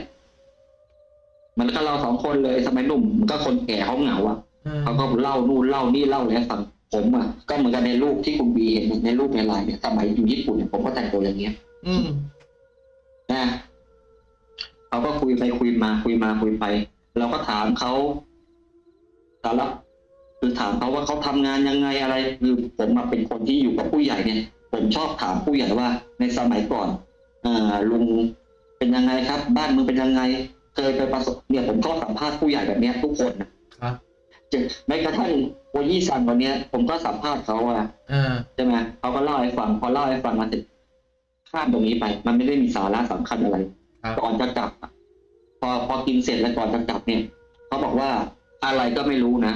มันก็เราสองคนเลยสมัยหนุ่มมันก็คนแก่เขาเหงาอ่ะเขาก็เล่านู่นเล่านี่เล่าแล้วสั่งผมอ่ะก็เหมือนกันในรูปที่คุณบีเห็นในรูปในไลน์เนี่ยสมัยอยู่ญี่ปุ่นเนี่ยผมก็แต่งตัวอย่างเงี้ยอืมนะเขาก็คุยไปคุยมาคุยมาคุยไปเราก็ถามเขาสาระคือถามเขาว่าเขาทำงานยังไงอะไรคือผมมาเป็นคนที่อยู่กับผู้ใหญ่เนี่ยผมชอบถามผู้ใหญ่ว่าในสมัยก่อนอ่าลุงเป็นยังไงครับบ้านเมืองเป็นยังไงเคยไปประสบเนี่ยผมก็สัมภาษณ์ผู้ใหญ่แบบนี้ทุกคนนะครับจึงแม้กระทั่งโอยี่ซันวันนี้ผมก็สัมภาษณ์เขาว่าใช่ไหมเขาก็เล่าให้ฟังพอเล่าให้ฟังมาเสร็จข้ามตรงนี้ไปมันไม่ได้มีสาระสำคัญอะไรก่อนจะกลับพอพอกินเสร็จแล้วก่อนจะกลับเนี่ยเขาบอกว่าอะไรก็ไม่รู้นะ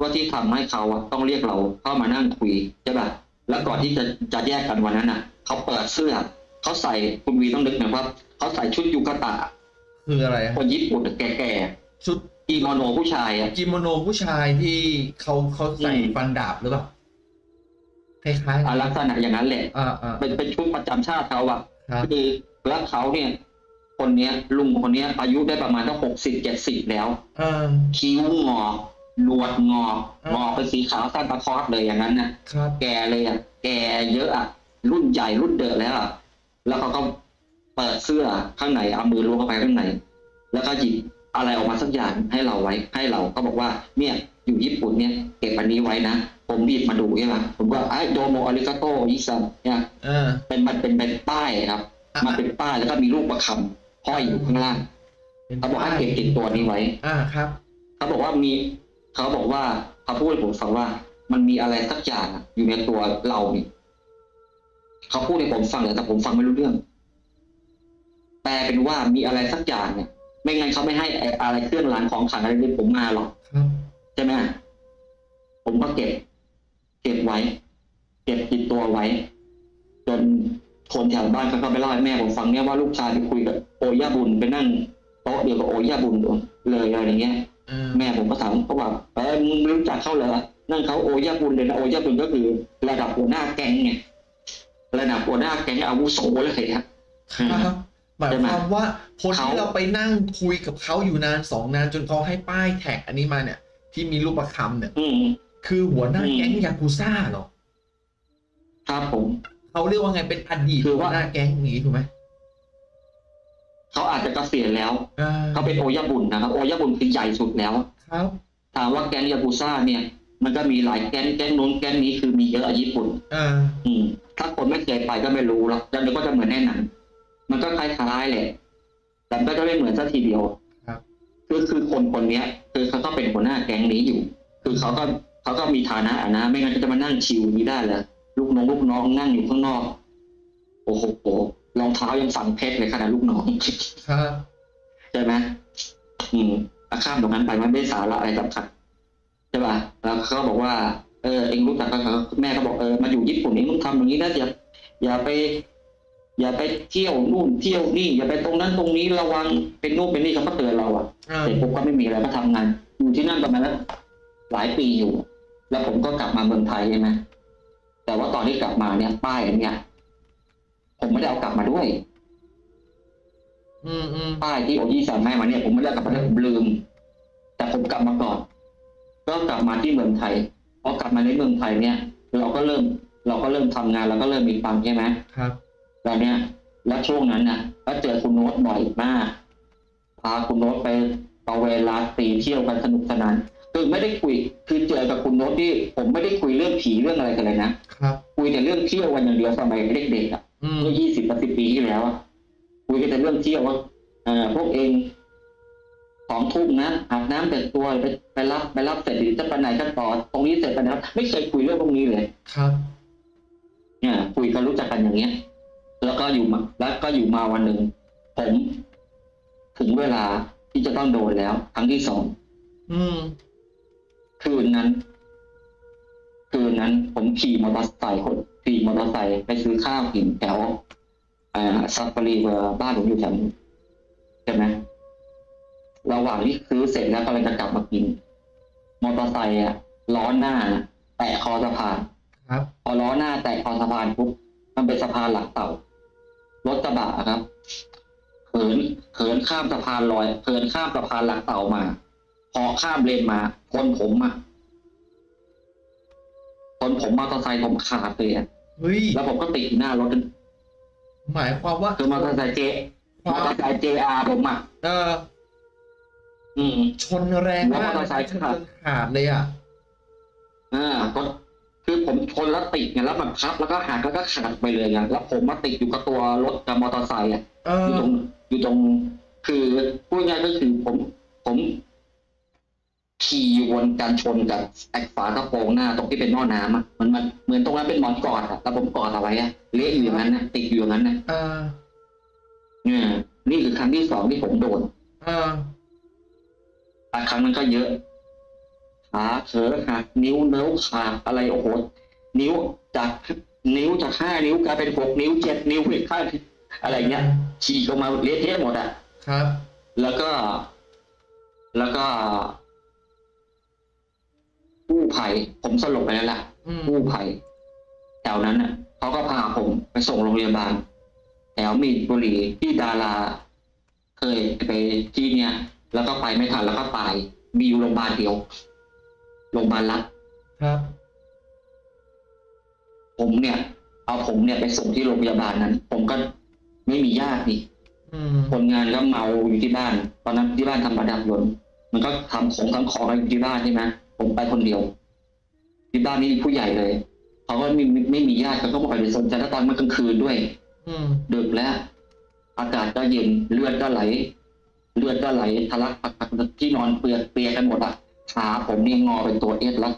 ว่าที่ทำให้เขาต้องเรียกเราเข้ามานั่งคุยใช่ป่ะแล้วก่อนที่จะจะแยกกันวันนั้นน่ะเขาเปิดเสื้อเขาใส่คุณวีต้องนึกหน่อยว่าเขาใส่ชุดยูกะตะคืออะไรคนญี่ปุ่นแก่ๆชุดกิโมโนผู้ชายอ่ะกิโมโนผู้ชายที่เขาเขาใส่ฟันดาบหรือเปล่าคล้ายๆลักษณะอย่างนั้นแหละเป็นเป็นชุดประจำชาติเขาอ่ะคือแล้วเขาเนี่ยคนเนี้ยลุงคนเนี้ยอายุได้ประมาณตั้งหกสิบเจ็ดสิบแล้วคิ้วงอหนวดงอกงอกเป็นสีขาวสั้นตะคอดเลยอย่างนั้นนะแก่เลยอ่ะแก่เยอะอ่ะรุ่นใหญ่รุ่นเดอะแล้วอ่ะแล้วเขาก็เปิดเสื้อข้างในเอามือล้วงเข้าไปข้างในแล้วก็หยิบอะไรออกมาสักอย่างให้เราไว้ให้เราเขาบอกว่าเนี่ยอยู่ญี่ปุ่นเนี่ยเก็บอันนี้ไว้นะผมบีบมาดูใช่ไหมผมก็ไอ้โดโมอาริกาโตอิซัมเนี่ยเป็นมันเป็นเป็นป้ายครับมันเป็นป้ายแล้วก็มีรูปประคำห้อยอยู่ข้างล่างเขาบอกให้เก็บติดตัวนี้ไว้อ่าครับเขาบอกว่ามีเขาบอกว่าเขาพูดผมฟังว่ามันมีอะไรสักอย่างอยู่ในตัวเราเนี่ยเขาพูดให้ผมฟังแต่ผมฟังไม่รู้เรื่องแปลเป็นว่ามีอะไรสักอย่างเนี่ยไม่งั้นเขาไม่ให้อะไรเครื่องรางของขลังอะไรนี้ผมมาหรอกใช่ไหมผมก็เก็บเก็บไว้เก็บติดตัวไว้จนคนแถวบ้านเขาก็ไปเล่าให้แม่ผมฟังเนี่ยว่าลูกชายไปคุยกับโอย่าบุญไปนั่งโต๊ะเดียวกับโอย่าบุญเลยอะไรอย่างเงี้ยแม่ผมก็ถามเขาว่าเอ้ยมึงรู้จักเขาเหรอนั่นเขาโอย่าบุญเลยนะโอย่าบุญก็คือระดับหัวหน้าแก๊งไงระดับหัวหน้าแก๊งอาวุโสเลยครับหมายความว่าคนที่เราไปนั่งคุยกับเขาอยู่นานสองนานจนเขาให้ป้ายแท็กอันนี้มาเนี่ยที่มีรูปประคำเนี่ยคือหัวหน้าแก๊งยากุซ่าหรอครับผมเขาเรียกว่าไงเป็นอดีตหัวหน้าแก๊งนี้ถูกไหมเขาอาจจะเกษียณแล้วเขาเป็นโอย่าบุญนะครับโอย่าบุญคือใหญ่สุดแล้วครับถามว่าแก๊งยากุซ่าเนี่ยมันก็มีหลายแก๊งแก๊งนู้นแก๊งนี้คือมีเยอะญี่ปุ่นอืมถ้าคนไม่เคยไปก็ไม่รู้หรอกแล้วมันก็จะเหมือนในหนังมันก็คล้ายๆแหละแต่ก็จะไม่เหมือนซะทีเดียวคือคือคนคนนี้คือเขาก็เป็นหัวหน้าแก๊งนี้อยู่คือเขาก็เขาก็มีฐานะนะไม่งั้นก็จะมานั่งชิวนี้ได้เหรอลูกน้องลูกน้องนั่งอยู่ข้างนอกโอ้โหรองเท้ายังสั่งเพชรเลยขนาดลูกน้องใช่ไหมอืมข้ามตรงนั้นไปมันไม่สาระอะไรสำคัญใช่ป่ะแล้วเขาบอกว่าเออเอ็งรู้จักเขาแม่เขาบอกเออมาอยู่ญี่ปุ่นเอ็งต้องทำอย่างนี้นะอย่าอย่าไปอย่าไปเที่ยวนู่นเที่ยวนี่อย่าไปตรงนั้นตรงนี้ระวังเป็นนู่นเป็นนี่เขาก็เตือนเราอ่ะเด็กผมก็ไม่มีอะไรก็ทำงานอยู่ที่นั่นประมาณนั้นหลายปีอยู่แล้วผมก็กลับมาเมืองไทยใช่ไหมแต่ว่าตอนที่กลับมาเนี่ยป้ายเนี่ยผมไม่ได้เอากลับมาด้วยอืมอืมป้ายที่โอยี่สามแม่มาเนี่ยผมไม่ได้กลับมาด้วยผมลืมแต่ผมกลับมาก่อนก็กลับมาที่เมืองไทยพอกลับมาในเมืองไทยเนี่ยเราก็เริ่มเราก็เริ่มทำงานเราก็เริ่มมีตังค์ใช่ไหมครับแล้วเนี่ยแล้วช่วงนั้นนะก็เจอคุณโน้ตบ่อยมากพาคุณโน้ตไปตะเวนลาตีเที่ยวกันสนุกสนานคือไม่ได้คุยคือเจอกับคุณโน้ตที่ผมไม่ได้คุยเรื่องผีเรื่องอะไรกันเลยนะครับคุยแต่เรื่องเที่ยววันอย่างเดียวสมัยเด็กๆอ่ะเมื่อยี่สิบปีที่แล้วคุยกันแต่เรื่องเที่ยวว่าพวกเอง สองทุ่มนะอาบน้ำแต่งตัวไปไปรับไปรับเสร็จหรือจะไปไหนก็ต่อตรงนี้เสร็จไปนะครับไม่เคยคุยเรื่องตรงนี้เลยครับเนี่ยคุยกันรู้จักกันอย่างเงี้ยแล้วก็อยู่มาแล้วก็อยู่มาวันหนึ่งผมถึงเวลาที่จะต้องโดนแล้วครั้งที่สองอืมคืนนั้นคืนนั้นผมขี่มอเตอร์ไซค์คนขี่มอเตอร์ไซค์ไปซื้อข้าวกินแถวอ่าซัปปารีบ้านผมอยู่แถวใช่ไหมระหว่างที่ซื้อเสร็จแล้วกำลังจะกลับมากินมอเตอร์ไซค์อ่ะล้อหน้าแตะคอสะพานครับพอล้อหน้าแตะคอสะพานปุ๊บมันเป็นสะพานหลักเต่ารถกระบะครับเขินเขินข้ามสะพานลอยเขินข้ามสะพานหลักเต่ามาพอข้ามเลนมาคนผมอ่ะคนผมมอเตอร์ไซค์ผมขาดเลยอ่ะแล้วผมก็ติดหน้ารถหมายความว่าคือมอเตอร์ไซค์เจมอเตอร์ไซค์เจอาร์ผมอ่ะเออชนแรงมากชนขาดเลยอ่ะอ่าก็คือผมชนแล้วติดไงแล้วมันพับแล้วก็หักแล้วก็ขาดไปเลยไงแล้วผมมาติดอยู่กับตัวรถกับมอเตอร์ไซค์อ่ะอยู่ตรงอยู่ตรงคือพูดง่ายก็คือผมผมขี่วนการชนกับแอกฝากระโปรงหน้าตรงที่เป็นหม้อน้ำอ่ะมันมันเหมือนตรงนั้นเป็นหมอนกอดอ่ะแล้วผมกอดเอาไว้อ่ะเละอยู่อย่างนั้นนะติดอยู่อย่างนั้นนะเนี่ยนี่คือครั้งที่สองที่ผมโดนอ่าครั้งนั้นก็เยอะขาเสือหักนิ้วเนื้อขาดอะไรโอ้โหนิ้วจากนิ้วจากห้านิ้วกลายเป็นหกนิ้วเจ็ดนิ้วเล็กข้างอะไรเงี้ยฉีกออกมาเละเทะหมดอ่ะครับแล้วก็แล้วก็กู้ภัยผมสลบไปแล้วล่ะกู้ภัยแถวนั้นอ่ะเขาก็พาผมไปส่งโรงพยาบาลแถวมีนบุรีที่ดาราเคยไปที่เนี้ยแล้วก็ไปไม่ทันแล้วก็ตายมีอยู่โรงพยาบาลเดียวโรงพยาบาลรัฐครับผมเนี่ยเอาผมเนี่ยไปส่งที่โรงพยาบาลนั้นผมก็ไม่มีญาตินี่คนงานก็เมาอยู่ที่บ้านตอนนั้นที่บ้านทำประดับยนต์มันก็ทำของทั้งของอะไรอยู่ที่บ้านใช่ไหมผมไปคนเดียวที่บ้านนี้มีผู้ใหญ่เลยเขาก็ไม่ไม่มีญาติเขาก็บอกไปเลยสนใจแล้วตอนมันกลางคืนด้วยดึกแล้วอากาศก็เย็นเลือดก็ไหลเลือดก็ไหลทะลักปักที่นอนเปลือกเปียกกันหมดอ่ะขาผมเนี่ยงอเป็นตัวเอสแล้ว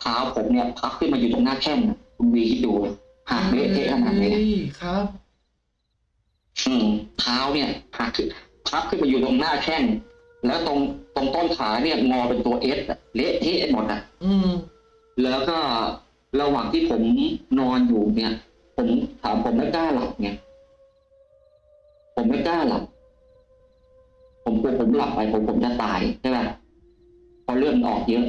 เท้าผมเนี่ยพับขึ้นมาอยู่ตรงหน้าแข้งคุณวีคิดดูหักเละเทะขนาดนี้ครับอืมเท้าเนี่ยหักพับขึ้นมาอยู่ตรงหน้าแข้งแล้วตรงตรงต้นขาเนี่ยงอเป็นตัวเอสเละเทะหมดอ่ะอืมแล้วก็ระหว่างที่ผมนอนอยู่เนี่ยผมถามผมไม่กล้าหลับไงผมไม่กล้าหลับผมกลัวผมหลับไปผมผมจะตายใช่ไหมพอเลือดออกเยอะ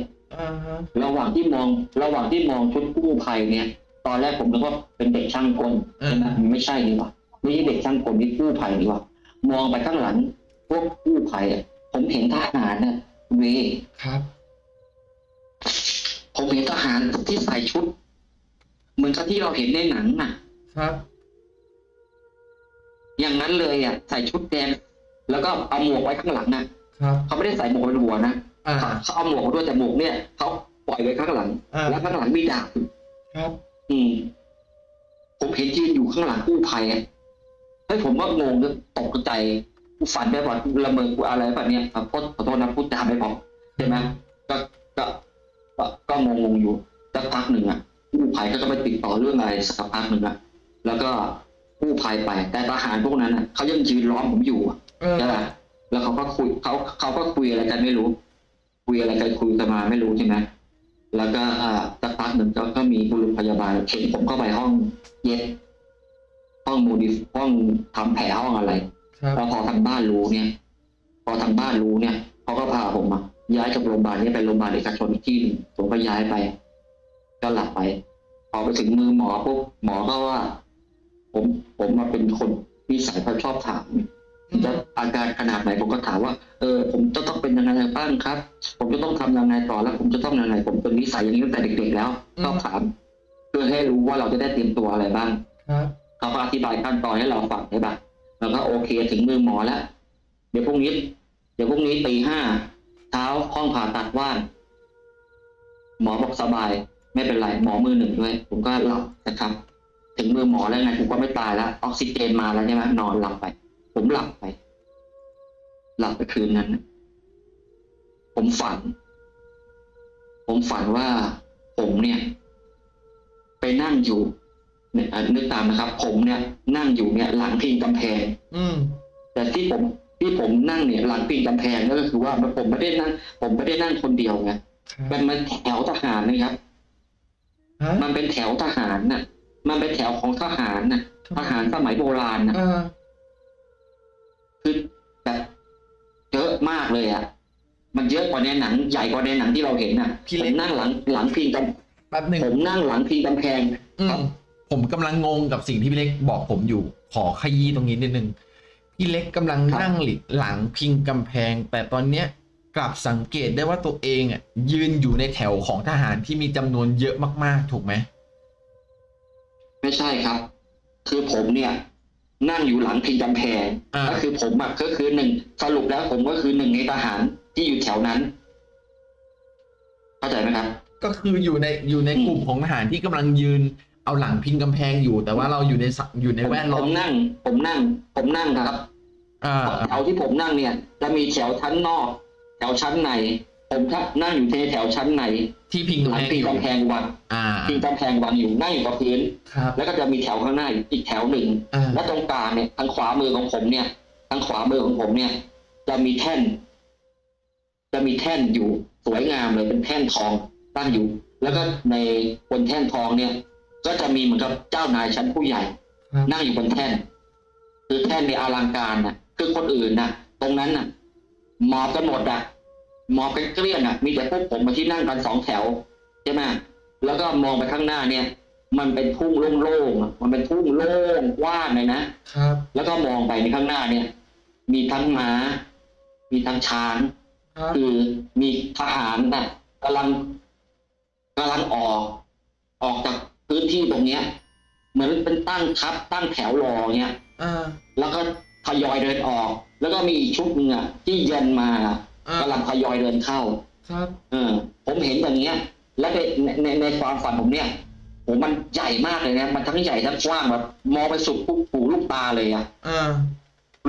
ระหว่างที่มองระหว่างที่มองชุดกู้ภัยเนี่ยตอนแรกผมนึกว่าเป็นเด็กช่างกลใช่ไหมไม่ใช่นี่หว่าไม่ใช่เด็กช่างกลนี่กู้ภัยนี่หว่ามองไปข้างหลังพวกกู้ภัยผมเห็นทหารเนี่ยเวครับผมเห็นทหารที่ใส่ชุดเหมือนกับที่เราเห็นในหนังน่ะครับอย่างนั้นเลยอ่ะใส่ชุดแดงแล้วก็เอาหมวกไว้ข้างหลังนะเขาไม่ได้ใส่หมวกเป็นหัวนะเขาเอาหมวกด้วยแต่หมวกเนี่ยเขาปล่อยไว้ข้างหลังแล้วข้างหลังมีดาบครับอืมผมเห็นยืนอยู่ข้างหลังกู้ภัยให้ผมว่างงเลยตกใจกูฝันไปว่าละเมอกูอะไรแบบเนี้ยขอโทษนะพูดจาไม่พอใช่ไหมก็ก็ก็งงงอยู่สักพักหนึ่งอ่ะกู้ภัยก็ไปติดต่อเรื่องอะไรสักพักหนึ่งอ่ะแล้วก็กู้ภัยไปแต่ทหารพวกนั้นอ่ะเขายังยืนล้อมผมอยู่ใช่ป่ะแล้วเขาก็คุยเขาเขาก็คุยอะไรกันไม่รู้คุยอะไรกันคุยกันมาไม่รู้ใช่ไหมแล้วก็อ่าสักพักหนึ่งก็ก็มีบุรุษพยาบาลเข็นผมเข้าไปห้องเย็ดห้องโมดิฟห้องทำแผลห้องอะไรแล้วพอทางบ้านรู้เนี่ยพอทางบ้านรู้เนี่ยเขาก็พาผมมาย้ายจากโรงพยาบาลนี้ไปโรงพยาบาลเอกชนที่หนึ่งผมก็ย้ายไปก็หลับไปพอไปถึงมือหมอปุ๊บหมอก็ว่าผมผมมาเป็นคนนิสัยเขาชอบถามจะอาการขนาดไหนผมก็ถามว่าเออผมจะต้องเป็นยังไงบ้างครับผมจะต้องทำยังไงต่อแล้วผมจะต้องยังไงผมเป็นนิสัยอย่างนี้ตั้งแต่เด็กๆแล้วชอบถามเพื่อให้รู้ว่าเราจะได้เตรียมตัวอะไรบ้างเขาอธิบายขั้นตอนให้เราฟังได้บ้างแล้วก็โอเคถึงมือหมอแล้วเดี๋ยวพรุ่งนี้เดี๋ยวพรุ่งนี้ตีห้าเท้าห้องผ่าตัดว่างหมอบอกสบายไม่เป็นไรหมอมือหนึ่งด้วยผมก็หลับนะครับถึงมือหมอแล้วไงผมก็ไม่ตายแล้วออกซิเจนมาแล้วใช่ไหมนอนหลับไปผมหลับไปหลับไปคืนนั้น ผมฝันผมฝันว่าผมเนี่ยไปนั่งอยู่เนี่ยนึกตามนะครับผมเนี่ยนั่งอยู่เนี่ยหลังพิงกำแพงอืมแต่ที่ผมที่ผมนั่งเนี่ยหลังพิงกำแพงนั่นก็คือว่าผมไม่ได้นั่งผมไม่ได้นั่งคนเดียวไงมันมันแถวทหารนะครับมันเป็นแถวทหารน่ะมันเป็นแถวของทหารน่ะทหารสมัยโบราณน่ะคือแบบเยอะมากเลยอ่ะมันเยอะกว่าในหนังใหญ่กว่าในหนังที่เราเห็นน่ะผมนั่งหลังหลังพิงกำแป๊บนึงผมนั่งหลังพิงกำแพงผมกำลังงงกับสิ่งที่พี่เล็กบอกผมอยู่ขอขยี้ตรงนี้นิดนึงพี่เล็กกำลังนั่งหลังพิงกำแพงแต่ตอนเนี้ยกลับสังเกตได้ว่าตัวเองอ่ะยืนอยู่ในแถวของทหารที่มีจำนวนเยอะมากๆถูกไหมไม่ใช่ครับคือผมเนี่ยนั่งอยู่หลังพิงกำแพงก็คือผมอ่ะก็คือหนึ่งสรุปแล้วผมก็คือหนึ่งในทหารที่อยู่แถวนั้นเข้าใจไหมครับก็คืออยู่ในอยู่ในกลุ่มของทหารที่กำลังยืนเอาหลังพิงกำแพงอยู่แต่ว่าเราอยู่ในอยู่ในแวดล้อมผมนั่งผมนั่งผมนั่งครับแถวที่ผมนั่งเนี่ยจะมีแถวชั้นนอกแถวชั้นในผมทับนั่งอยู่ในแถวชั้นในที่พิงหลังพิงกำแพงวางพิงกำแพงวางอยู่นั่งอยู่กับพื้นแล้วก็จะมีแถวข้างหน้าอีกแถวหนึ่งและตรงกลางเนี่ยทางขวามือของผมเนี่ยทางขวามือของผมเนี่ยจะมีแท่นจะมีแท่นอยู่สวยงามเลยเป็นแท่นทองตั้งอยู่แล้วก็ในบนแท่นทองเนี่ยก็จะมีเหมือนกับเจ้านายชั้นผู้ใหญ่นั่งอยู่บนแท่นคือแท่นในอลังการน่ะคือคนอื่นน่ะตรงนั้นน่ะมอบกันหมดอ่ะมอบกันเกลี้ยงอ่ะมีแต่พวกผมมาที่นั่งกันสองแถวใช่ไหมแล้วก็มองไปข้างหน้าเนี่ยมันเป็นทุ่งโล่งๆมันเป็นทุ่งโล่งกว้างเลยนะครับแล้วก็มองไปในข้างหน้าเนี่ยมีทั้งม้ามีทั้งช้างคือมีทหารน่ะกำลังกำลังออกออกจากพื้นที่ตรงเนี้ยเหมือนเป็นตั้งทัพตั้งแถวรอเนี้ยแล้วก็ทยอยเดินออกแล้วก็มีชุดเงาที่เย็นมากำลังทยอยเดินเข้าครับเออผมเห็นอย่างเงี้ยและในในในความฝันผมเนี่ยโหมันใหญ่มากเลยนะมันทั้งใหญ่ทั้งกว้างแบบมองไปสุดปุ๊บหูลูกตาเลยอ่ะ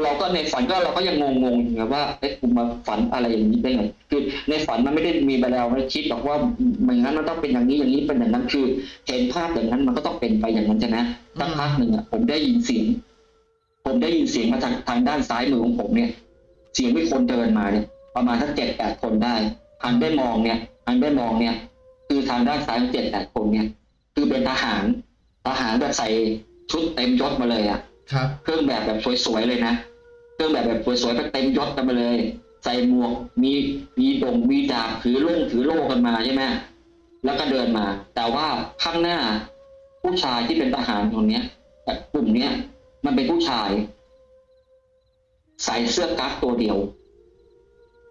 เราก็ในฝันก็เราก็ยังงงงอยู่นะว่าเอ๊ะกูมาฝันอะไรอย่างนี้ได้ไงคือในฝันมันไม่ได้มีไปแล้วไม่คิดหรอกว่ามันงั้นมันต้องเป็นอย่างนี้อย่างนี้เป็นอย่างนั้นคือเห็นภาพอย่างนั้นมันก็ต้องเป็นไปอย่างนั้นใช่ไหมสักพักหนึ่งอ่ะผมได้ยินเสียงผมได้ยินเสียงมาทางทางด้านซ้ายมือของผมเนี่ยเสียงมีคนเดินมาเนี่ยประมาณสักเจ็ดแปดคนได้หันได้มองเนี่ยหันได้มองเนี่ยคือทางด้านซ้ายเจ็ดแปดคนเนี่ยคือเป็นทหารทหารแบบใส่ชุดเต็มยศมาเลยอ่ะเครื่องแบบแบบสวยๆเลยนะเครื่องแบบแบบสวยๆก็เต็มยศกันไปเลยใส่หมวกมีมีดงมีดาบถือล่มถือโล่กันมาใช่ไหมแล้วก็เดินมาแต่ว่าข้างหน้าผู้ชายที่เป็นทหารคนนี้แต่กลุ่มนี้มันเป็นผู้ชายใส่เสื้อกั๊กตัวเดียว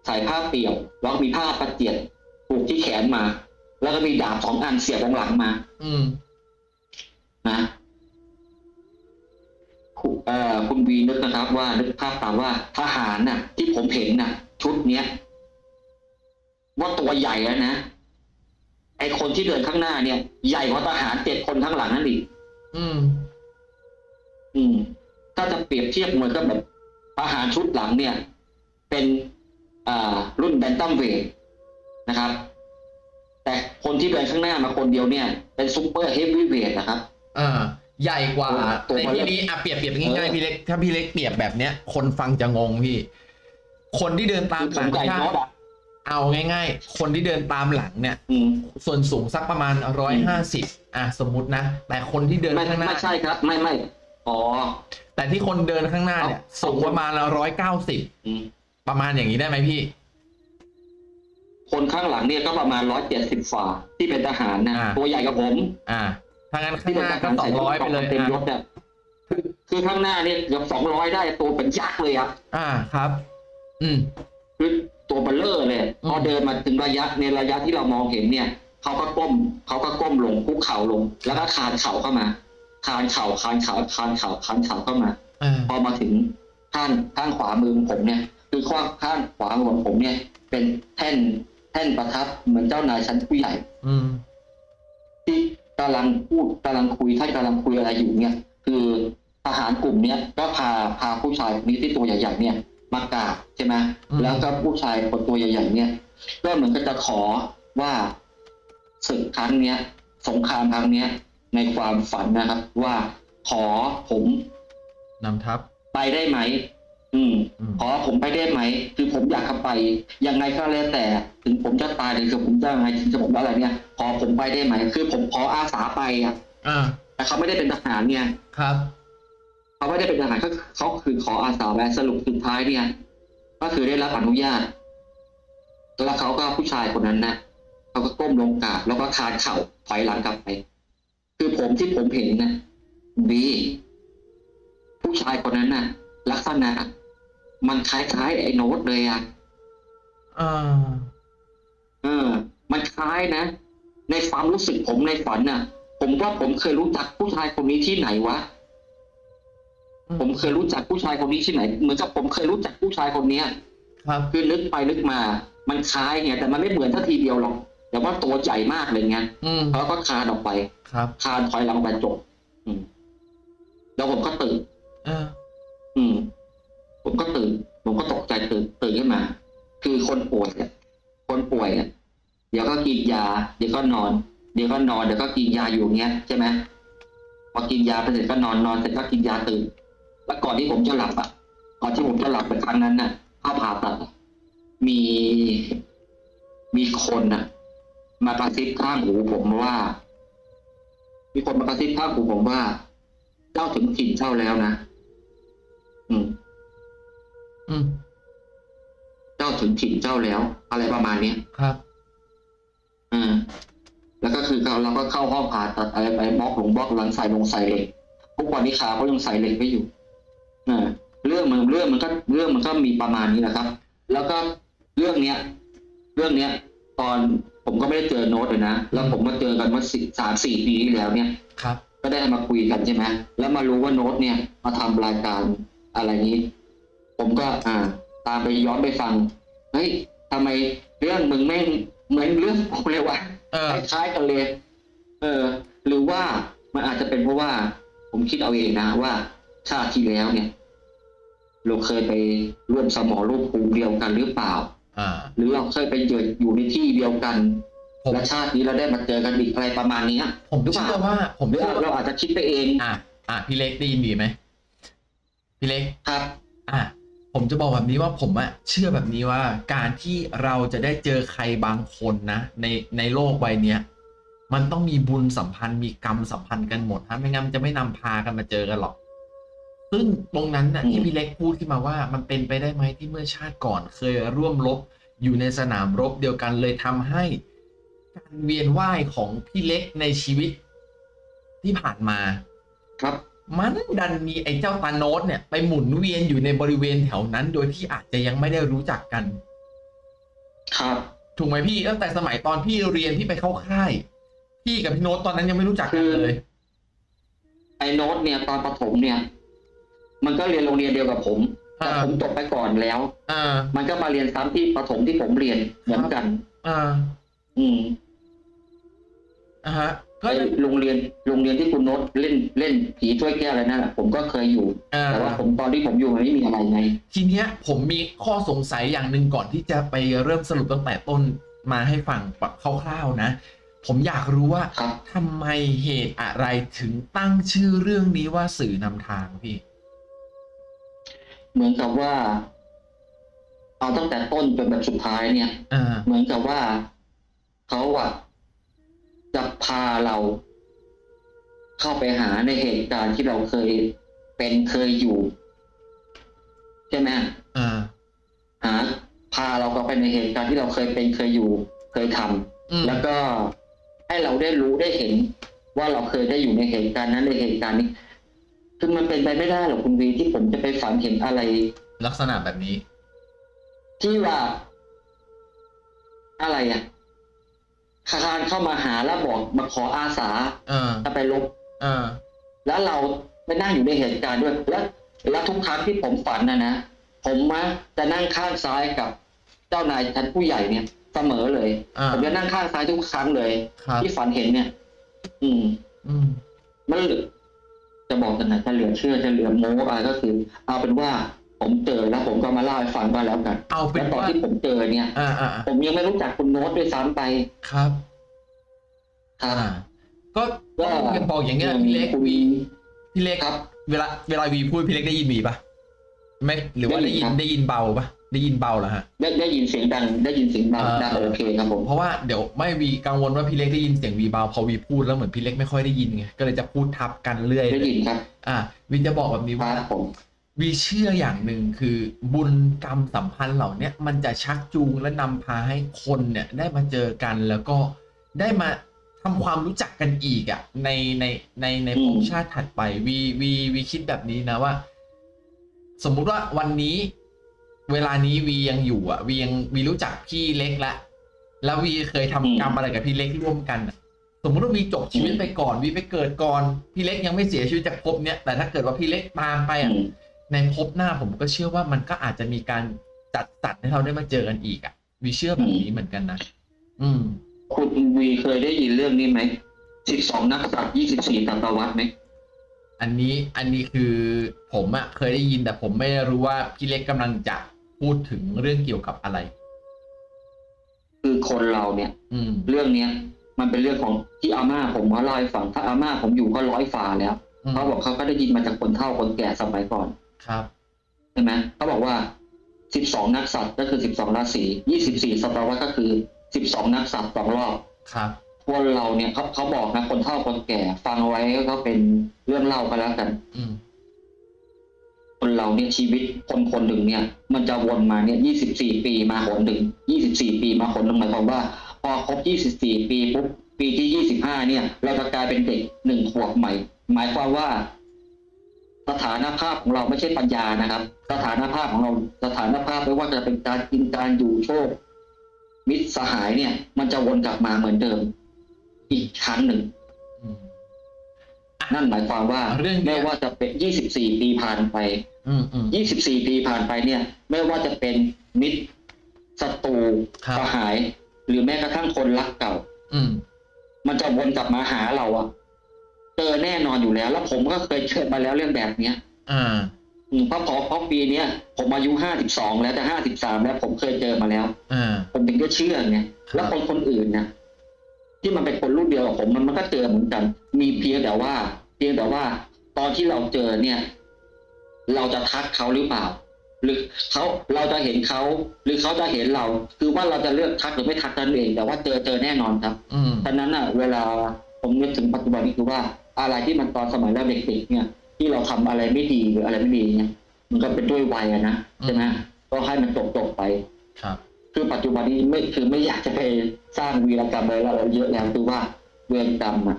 ใส่ผ้าเปี่ยวแล้วมีผ้าปะเจียดผูกที่แขนมาแล้วก็มีดาบสองอันเสียบตรงหลังมาอืมนะคุณวีนึกนะครับว่านึกภาพตามว่าทหารน่ะที่ผมเห็นน่ะชุดเนี้ยว่าตัวใหญ่แล้วนะไอคนที่เดินข้างหน้าเนี่ยใหญ่กว่าทหารเจ็ดคนข้างหลังนั่นอีกอืมอืมถ้าจะเปรียบเทียบมันก็แบบทหารชุดหลังเนี่ยเป็นอ่ารุ่นแบนตัมเวทนะครับแต่คนที่เดินข้างหน้ามาคนเดียวเนี่ยเป็นซุปเปอร์เฮฟวีเวทนะครับอ่าใหญ่กว่าในที่นี้อ่ะเปรียบเปรียบง่ายๆพี่เล็กถ้าพี่เล็กเปรียบแบบเนี้ยคนฟังจะงงพี่คนที่เดินตามหลังเอาง่ายๆคนที่เดินตามหลังเนี่ยส่วนสูงสักประมาณร้อยห้าสิบอ่ะสมมุตินะแต่คนที่เดินข้างหน้าไม่ใช่ครับไม่ไม่อ๋อแต่ที่คนเดินข้างหน้าเนี่ยสูงประมาณร้อยเก้าสิบประมาณอย่างนี้ได้ไหมพี่คนข้างหลังเนี่ยก็ประมาณร้อยเจ็ดสิบฝ่าที่เป็นทหารนะตัวใหญ่กว่าผมอ่าทางนั้นข้างหน้าก็สองร้อยไปเลยเต็มยศเนี่ยคือข้างหน้าเนี่ยเกือบสองร้อยได้ตัวเป็นยักษ์เลยครับอ่าครับอืมคือตัวเบลเลอร์เลยพอเดินมาถึงระยะในระยะที่เรามองเห็นเนี่ยเขาก็ก้มเขาก็ก้มลงคุกเข่าลงแล้วก็คานเข่าเข้ามาคานเข่าคานเข่าคานเข่าคานเข่าเข้ามาพอมาถึงข้างข้างขวามือของผมเนี่ยคือข้างข้างขวามือของผมเนี่ยเป็นแท่นแท่นประทับเหมือนเจ้านายชั้นผู้ใหญ่อืมที่กำลังพูดกำลังคุยท่านกำลังคุยอะไรอยู่เนี่ยคือทหารกลุ่มเนี้ยก็พาพาผู้ชายคนนี้ที่ตัวใหญ่ๆเนี่ยมากราบใช่ไหมแล้วก็ผู้ชายคนตัวใหญ่ๆเนี่ย ก็เหมือนก็จะขอว่าศึกครั้งเนี้ยสงครามครั้งเนี้ยในความฝันนะครับว่าขอผมนำทัพไปได้ไหมอืมขอผมไปได้ไหมคือผมอยากเข้าไปยังไงก็แล้วแต่ถึงผมจะตายหรือถึงผมจะยังไงถึงจะผมว่าอะไรเนี่ยขอผมไปได้ไหมคือผมขออาสาไปอ่ะแต่เขาไม่ได้เป็นทหารเนี่ยครับเขาไม่ได้เป็นทหารเขาเขาคือขออาสาและสรุปสุดท้ายเนี่ยก็คือได้รับอนุญาตแล้วเขาก็ผู้ชายคนนั้นนะเขาก็ก้มลงกราบแล้วก็คานเข่าถอยหลังกลับไปคือผมที่ผมเห็นนะดีผู้ชายคนนั้นนะลักษณะมันคล้ายๆไอ้โน้ตเลยอ่ะเออเออมันคล้ายนะในความรู้สึกผมในฝันน่ะผมว่าผมเคยรู้จักผู้ชายคนนี้ที่ไหนวะผมเคยรู้จักผู้ชายคนนี้ที่ไหนเหมือนกับผมเคยรู้จักผู้ชายคนเนี้ยครับคือนึกไปนึกมามันคล้ายไงแต่มันไม่เหมือนทันทีเดียวหรอกแต่ว่าตัวใหญ่มากเลยไงแล้วก็คานออกไปครับคานถอยหลังไปจบแล้วผมก็ตื่นอ่าอืมผมก็ตื่นผมก็ตกใจตื่นตื่นขึ้นมาคือคนป่วยเนี่ยคนป่วยเนี่ยเดี๋ยวก็กินยาเดี๋ยวก็นอนเดี๋ยวก็นอนเดี๋ยวก็กินยาอยู่เงี้ยใช่ไหมพอกินยาไปเสร็จก็นอนนอนเสร็จก็กินยาตื่นแล้วก่อนที่ผมจะหลับอ่ะก่อนที่ผมจะหลับไปครั้งนั้นน่ะถ้าผ่าตัดมีมีคนน่ะมากระซิบข้างหูผมว่ามีคนมากระซิบข้างหูผมว่าเจ้าถึงถิ่นเจ้าแล้วนะอืมอืมเจ้าถึงถิ่นเจ้าแล้วอะไรประมาณนี้ครับอืมแล้วก็คือเราก็เข้าห้องผ่าตัดอะไรไปบล็อกหลงบล็อกหลังใส่ลงใส่เหล็กทุกวันนี้ขาเขายังใส่เหล็กไม่อยู่อ่าเรื่องมันเรื่องมันก็เรื่องมันก็มีประมาณนี้แหละครับแล้วก็เรื่องเนี้ยเรื่องเนี้ยตอนผมก็ไม่ได้เจอโน้ตเลยนะแล้วผมมาเจอกันเมื่อสามสี่ปีที่แล้วเนี่ยครับก็ได้มาคุยกันใช่ไหมแล้วมารู้ว่าโน้ตเนี่ยมาทำรายการอะไรนี้ผมก็อ่าตามไปย้อนไปฟังเฮ้ยทำไมเรื่องมึงไม่เหมือนเรื่องกูเลยวะคล้ายกันเลยเออหรือว่ามันอาจจะเป็นเพราะว่าผมคิดเอาเองนะว่าชาติที่แล้วเนี่ยเราเคยไปร่วมสมอรูปภูมิเดียวกันหรือเปล่าหรือเราเคยไปเจออยู่ในที่เดียวกันและชาตินี้เราได้มาเจอกันอีกอะไรประมาณนี้ผมเชื่อว่าผมเชื่อเราอาจจะคิดไปเองอ่ะอ่ะพี่เล็กได้ยินดีไหมพี่เล็กครับอ่ะผมจะบอกแบบนี้ว่าผมอะเชื่อแบบนี้ว่าการที่เราจะได้เจอใครบางคนนะในในโลกใบนี้มันต้องมีบุญสัมพันธ์มีกรรมสัมพันธ์กันหมดถ้าไม่งั้นจะไม่นำพากันมาเจอกันหรอกซึ่งตรงนั้นนะที่พี่เล็กพูดขึ้นมาว่ามันเป็นไปได้ไหมที่เมื่อชาติก่อนเคยร่วมรบอยู่ในสนามรบเดียวกันเลยทำให้การเวียนว่ายของพี่เล็กในชีวิตที่ผ่านมาครับมันดันมีไอ้เจ้าตาโนตเนี่ยไปหมุนเวียนอยู่ในบริเวณแถวนั้นโดยที่อาจจะยังไม่ได้รู้จักกันครับถูกไหมพี่ตั้งแต่สมัยตอนพี่เรียนพี่ไปเข้าค่ายพี่กับพี่โนตตอนนั้นยังไม่รู้จักกันเลยไอ้โนตเนี่ยตอนประถมเนี่ยมันก็เรียนโรงเรียนเดียวกับผมแต่ผมจบไปก่อนแล้วอมันก็มาเรียนซ้ำที่ประถมที่ผมเรียนเหมือนกันอ่าอืมอ่าฮะก็โรงเรียนโรงเรียนที่คุณโน้ตเล่นเล่นผีถ้วยแก้วอะไรนั่นแหละผมก็เคยอยู่แต่ว่าผมตอนที่ผมอยู่มันไม่มีอะไรไงทีเนี้ยผมมีข้อสงสัยอย่างหนึ่งก่อนที่จะไปเริ่มสรุปตั้งแต่ต้นมาให้ฟังคร่าวๆนะผมอยากรู้ว่าทำไมเหตุอะไรถึงตั้งชื่อเรื่องนี้ว่าสื่อนำทางพี่เหมือนกับว่าเอาตั้งแต่ต้นจนแบบสุดท้ายเนี่ยเหมือนกับว่าเขาอะจะพาเราเข้าไปหาในเหตุการณ์ที่เราเคยเป็นเคยอยู่ใช่ไหมอ่าหาพาเราก็ไปในเหตุการณ์ที่เราเคยเป็นเคยอยู่เคยทำแล้วก็ให้เราได้รู้ได้เห็นว่าเราเคยได้อยู่ในเหตุการณ์นั้นในเหตุการณ์นี้คือมันเป็นไปไม่ได้หรอกคุณวีที่ผมจะไปฝันเห็นอะไรลักษณะแบบนี้ที่ว่าอะไรอ่ะคารเข้ามาหาแล้วบอกมาขออาสาจะไปลบแล้วเราไปนั่งอยู่ในเหตุการณ์ด้วยแล้วแล้วทุกครั้งที่ผมฝันนะนะผมว่าจะนั่งข้างซ้ายกับเจ้านายชั้นผู้ใหญ่เนี่ยเสมอเลยผมจะนั่งข้างซ้ายทุกครั้งเลยที่ฝันเห็นเนี่ยอืมอืมมันจะบอกกันนะจะเหลือเชื่อจะเหลือโม้อะไรก็คือเอาเป็นว่าผ ผมเจอแล้วผมก็มาเล่าให้ฟังว่าแล้วกันแล้วตอนที่ผมเจอเนี่ยผมยังไม่รู้จักคุณโน้ตด้วยซ้ำไปครับครับก็บอกอย่างเงี้ยพี่เล็กพี่เล็กครับเวลาเวลาวีพูดพี่เล็กได้ยินบีป่ะไม่หรือว่าได้ยินได้ยินเบาป่ะได้ยินเบาเหรอฮะได้ได้ยินเสียงดังได้ยินเสียงเบาดังโอเคครับผมเพราะว่าเดี๋ยวไม่วีกังวลว่าพี่เล็กได้ยินเสียงวีเบาพอวีพูดแล้วเหมือนพี่เล็กไม่ค่อยได้ยินไงก็เลยจะพูดทับกันเรื่อยได้ยินครับอ่าวีจะบอกแบบนี้ว่าวีเชื่ออย่างหนึ่งคือบุญกรรมสัมพันธ์เหล่านี้มันจะชักจูงและนำพาให้คนเนี่ยได้มาเจอกันแล้วก็ได้มาทำความรู้จักกันอีกอ่ะในในในในภพชาติถัดไปวีวีวีคิดแบบนี้นะว่าสมมุติว่าวันนี้เวลานี้วียังอยู่อ่ะวียังวีรู้จักพี่เล็กละแล้ววีเคยทำกรรมอะไรกับพี่เล็กร่วมกันอ่ะสมมุติว่าวีจบชีวิตไปก่อนวีไปเกิดก่อนพี่เล็กยังไม่เสียชีวิตจากภพเนี้ยแต่ถ้าเกิดว่าพี่เล็กตามไปอ่ะในภพหน้าผมก็เชื่อว่ามันก็อาจจะมีการจัดตัดให้เราได้มาเจอกันอีกอ่ะวีเชื่อแบบนี้เหมือนกันนะอืมคุณวีเคยได้ยินเรื่องนี้ไหมสิบสองนักสัตว์ยี่สิบสี่ตัตวัตรไหมอันนี้อันนี้คือผมอะเคยได้ยินแต่ผมไม่รู้ว่าพี่เล็กกำลังจะพูดถึงเรื่องเกี่ยวกับอะไรคือคนเราเนี่ยเรื่องเนี้ยมันเป็นเรื่องของที่อาม่าผมเขาเล่าให้ฟังถ้าอาม่าผมอยู่ก็ร้อยฝ่าแล้วเขาบอกเขาก็ได้ยินมาจากคนเฒ่าคนแก่สมัยก่อนครับใช่ไหมเขาบอกว่าสิบสองนักสัตว์ก็คือสิบสองราศียี่สิบสี่สัตวัตรก็คือสิบสองนักสัตว์สองรอบครับคนเราเนี่ยเขาเขาบอกนะคนเฒ่าคนแก่ฟังไว้ก็เป็นเรื่องเล่ากันแล้วกันคนเราเนี่ยชีวิตคนคนหนึ่งเนี่ยมันจะวนมาเนี่ยยี่สิบสี่ปีมาหนหนึ่งยี่สิบสี่ปีมาหนหนึ่งหมายความว่าพอครบยี่สิบสี่ปีปุ๊บปีที่ยี่สิบห้าเนี่ยเราจะกลายเป็นเด็กหนึ่งขวบใหม่หมายความว่าสถานภาพของเราไม่ใช่ปัญญานะครับสถานภาพของเราสถานภาพไม่ว่าจะเป็นการกินการอยู่โชคมิตรสหายเนี่ยมันจะวนกลับมาเหมือนเดิมอีกครั้งหนึ่งนั่นหมายความว่าไม่ว่าจะเป็นยี่สิบสี่ปีผ่านไปยี่สิบสี่ปีผ่านไปเนี่ยไม่ว่าจะเป็นมิตรศัตรูสหายหรือแม้กระทั่งคนรักเก่ามันจะวนกลับมาหาเราอะเจอแน่นอนอยู่แล้วแล้วผมก็เคยเจอมาแล้วเรื่องแบบเนี้ยเพราะเพราะปีเนี้ยผมอายุห้าสิบสองแล้วจะห้าสิบสามแล้วผมเคยเจอมาแล้วผมถึงก็เชื่อไงแล้วคนคนอื่นนะที่มันเป็นคนรุ่นเดียวกับผมมันมันก็เจอเหมือนกันมีเพียงแต่ว่าเพียงแต่ว่าตอนที่เราเจอเนี่ยเราจะทักเขาหรือเปล่าหรือเขาเราจะเห็นเขาหรือเขาจะเห็นเราคือว่าเราจะเลือกทักหรือไม่ทักกันเองแต่ว่าเจอเจอแน่นอนครับฉะนั้นอ่ะเวลาผมนึกถึงปัจจุบันนี่คือว่าอะไรที่มันตอนสมัยเราเด็กๆเนี่ยที่เราทำอะไรไม่ดีหรืออะไรไม่ดีเนี่ยมันก็เป็นด้วยวัยนะใช่ไหมก็ให้มันจบจบไปครับคือปัจจุบันนี้ไม่คือไม่อยากจะไปสร้างวีรกรรมอะไรเราเยอะแล้วคือว่าเวรกรรมอ่ะ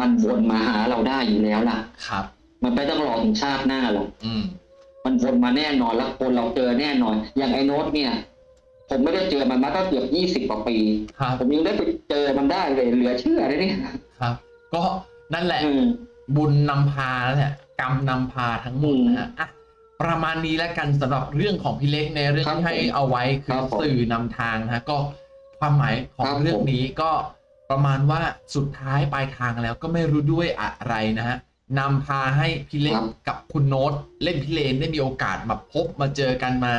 มันวนมาหาเราได้อยู่แล้วล่ะครับมันไม่ต้องรอถึงชาติหน้าหรอกมันวนมาแน่นอนแล้วคนเราเจอแน่นอนอย่างไอ้โน้ตเนี่ยผมไม่ได้เจอมันมาก็เกือบยี่สิบกว่าปีผมยังได้ไปเจอมันได้เลยเหลือเชื่อเลยนี่ครับก็นั่นแหละบุญนำพาแล้วเนี่ยกรรมนำพาทั้งหมดนะฮะประมาณนี้แล้วกันสำหรับเรื่องของพี่เล็กในเรื่องที่ให้เอาไว้คือสื่อนำทางนะก็ความหมายของเรื่องนี้ก็ประมาณว่าสุดท้ายปลายทางแล้วก็ไม่รู้ด้วยอะไรนะฮะนำพาให้พี่เล็กกับคุณโน้ตเล่นพี่เลนได้มีโอกาสมาพบมาเจอกันมา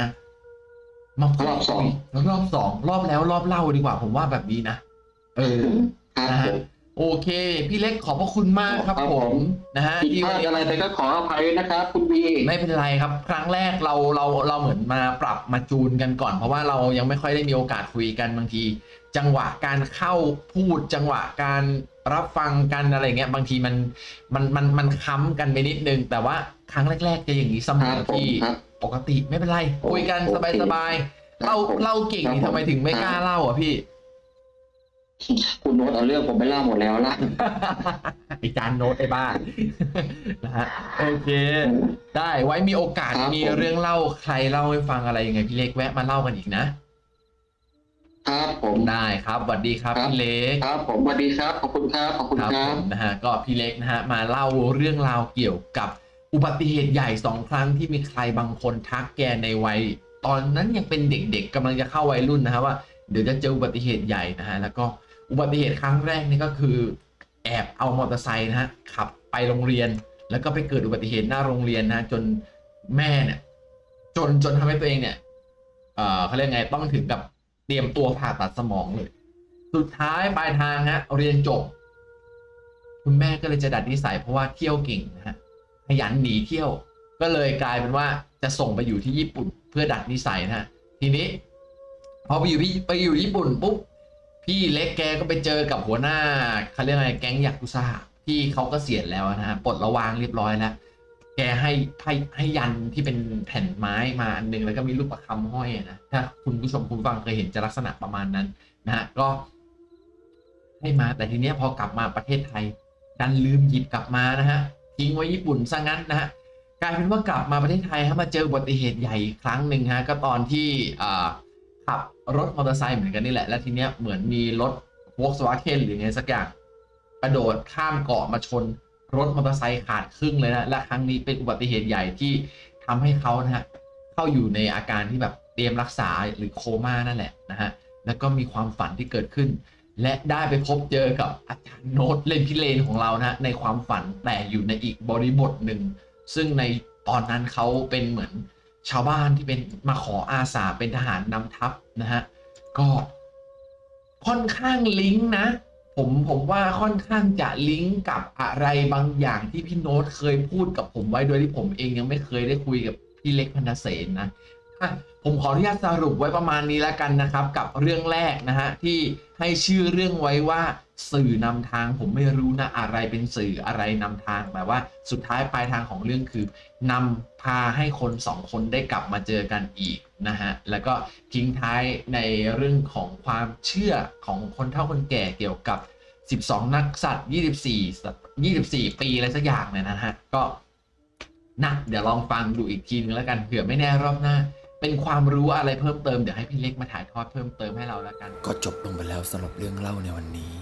มาพบรอบสองรอบสองรอบแล้วรอบเล่าดีกว่าผมว่าแบบนี้นะเออนะฮะโอเคพี่เล็กขอบพระคุณมากครับผมนะฮะที่ว่าอะไรไปก็ขออภัยนะครับคุณบีไม่เป็นไรครับครั้งแรกเราเราเราเหมือนมาปรับมาจูนกันก่อนเพราะว่าเรายังไม่ค่อยได้มีโอกาสคุยกันบางทีจังหวะการเข้าพูดจังหวะการรับฟังกันอะไรเงี้ยบางทีมันมันมันมันค้ำกันไปนิดนึงแต่ว่าครั้งแรกๆจะอย่างนี้เสมอที่ปกติไม่เป็นไรคุยกันสบายๆเล่าเล่าเก่งนี่ทำไมถึงไม่กล้าเล่าอ่ะพี่คุณโน้ตเอาเรื่องผมไปเล่าหมดแล้วล่ะไอ้จานโน้ตไอ้บ้านนะฮะโอเคได้ไว้มีโอกาสมีเรื่องเล่าใครเล่าให้ฟังอะไรยังไงพี่เล็กแวะมาเล่ากันอีกนะครับผมได้ครับสวัสดีครับพี่เล็กครับผมสวัสดีครับขอบคุณครับขอบคุณครับนะฮะก็พี่เล็กนะฮะมาเล่าเรื่องราวเกี่ยวกับอุบัติเหตุใหญ่สองครั้งที่มีใครบางคนทักแกในวัยตอนนั้นยังเป็นเด็กๆกำลังจะเข้าวัยรุ่นนะฮะว่าเดี๋ยวจะเจออุบัติเหตุใหญ่นะฮะแล้วก็อุบัติเหตุครั้งแรกนี่ก็คือแอบเอามอเตอร์ไซค์นะฮะขับไปโรงเรียนแล้วก็ไปเกิดอุบัติเหตุหน้าโรงเรียนนะจนแม่เนี่ย จนจนทำให้ตัวเองเนี่ยเอ่อเขาเรียกไงต้องถึงกับเตรียมตัวผ่าตัดสมองเลยสุดท้ายปลายทางฮะเรียนจบคุณแม่ก็เลยจะดัดนิสัยเพราะว่าเที่ยวเก่งนะฮะขยันหนีเที่ยวก็เลยกลายเป็นว่าจะส่งไปอยู่ที่ญี่ปุ่นเพื่อดัดนิสัยนะฮะทีนี้พอไปอยู่ไปอยู่ญี่ปุ่นปุ๊บพี่เล็กแกก็ไปเจอกับหัวหน้าเขาเรียกอะไรแก๊งยากุซ่าที่เขาก็เสียแล้วนะฮะปลดระวางเรียบร้อยแล้วแกให้ให้ให้ยันที่เป็นแผ่นไม้มาอันหนึ่งแล้วก็มีรูปประคำห้อยนะถ้าคุณผู้ชมคุณฟังเคยเห็นจะลักษณะประมาณนั้นนะฮะก็ให้มาแต่ทีเนี้ยพอกลับมาประเทศไทยดันลืมหยิบกลับมานะฮะทิ้งไว้ญี่ปุ่นซะงั้นนะฮะกลายเป็นว่ากลับมาประเทศไทยฮะมาเจออุบัติเหตุใหญ่อีกครั้งหนึ่งฮะก็ตอนที่อ่าขับรถมอเตอร์ไซค์เหมือนกันนี่แหละแล้วทีเนี้ยเหมือนมีรถVolkswagenหรือไงสักอย่างกระโดดข้ามเกาะมาชนรถมอเตอร์ไซค์ขาดครึ่งเลยนะและครั้งนี้เป็นอุบัติเหตุใหญ่ที่ทำให้เขานะฮะเข้าอยู่ในอาการที่แบบเตรียมรักษาหรือโคม่านั่นแหละนะฮะแล้วก็มีความฝันที่เกิดขึ้นและได้ไปพบเจอกับอาจารย์โน้ตเล่นพิเรนของเรานะในความฝันแต่อยู่ในอีกบริบทหนึ่งซึ่งในตอนนั้นเขาเป็นเหมือนชาวบ้านที่เป็นมาขออาสาเป็นทหารนำทัพนะฮะก็ค่อนข้างลิงก์นะผมผมว่าค่อนข้างจะลิงก์กับอะไรบางอย่างที่พี่โน้ตเคยพูดกับผมไว้โดยที่ผมเองยังไม่เคยได้คุยกับพี่เล็กพรรณเสนนะผมขออนุญาตสรุปไว้ประมาณนี้แล้วกันนะครับกับเรื่องแรกนะฮะที่ให้ชื่อเรื่องไว้ว่าสื่อนำทางผมไม่รู้นะอะไรเป็นสื่ออะไรนำทางแต่ว่าสุดท้ายปลายทางของเรื่องคือนำพาให้คนสองคนได้กลับมาเจอกันอีกนะฮะแล้วก็ทิ้งท้ายในเรื่องของความเชื่อของคนเฒ่าคนแก่เกี่ยวกับสิบสองนักสัตว์ยี่สิบสี่ ยี่สิบสี่ปีอะไรสักอย่างเนี่ยนะฮะก็นะเดี๋ยวลองฟังดูอีกทีนึงแล้วกันเผื่อไม่แน่รอบหน้าเป็นความรู้อะไรเพิ่มเติมเดี๋ยวให้พี่เล็กมาถ่ายทอดเพิ่มเติมให้เราแล้วกันก็จบลงไปแล้วสำหรับเรื่องเล่าในวันนี้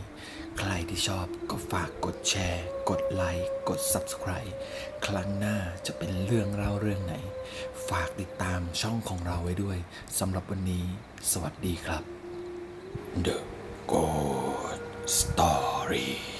ใครที่ชอบก็ฝากกดแชร์กดไลค์กด ซับสไครบ์ ครั้งหน้าจะเป็นเรื่องเล่าเรื่องไหนฝากติดตามช่องของเราไว้ด้วยสำหรับวันนี้สวัสดีครับ The Ghost Story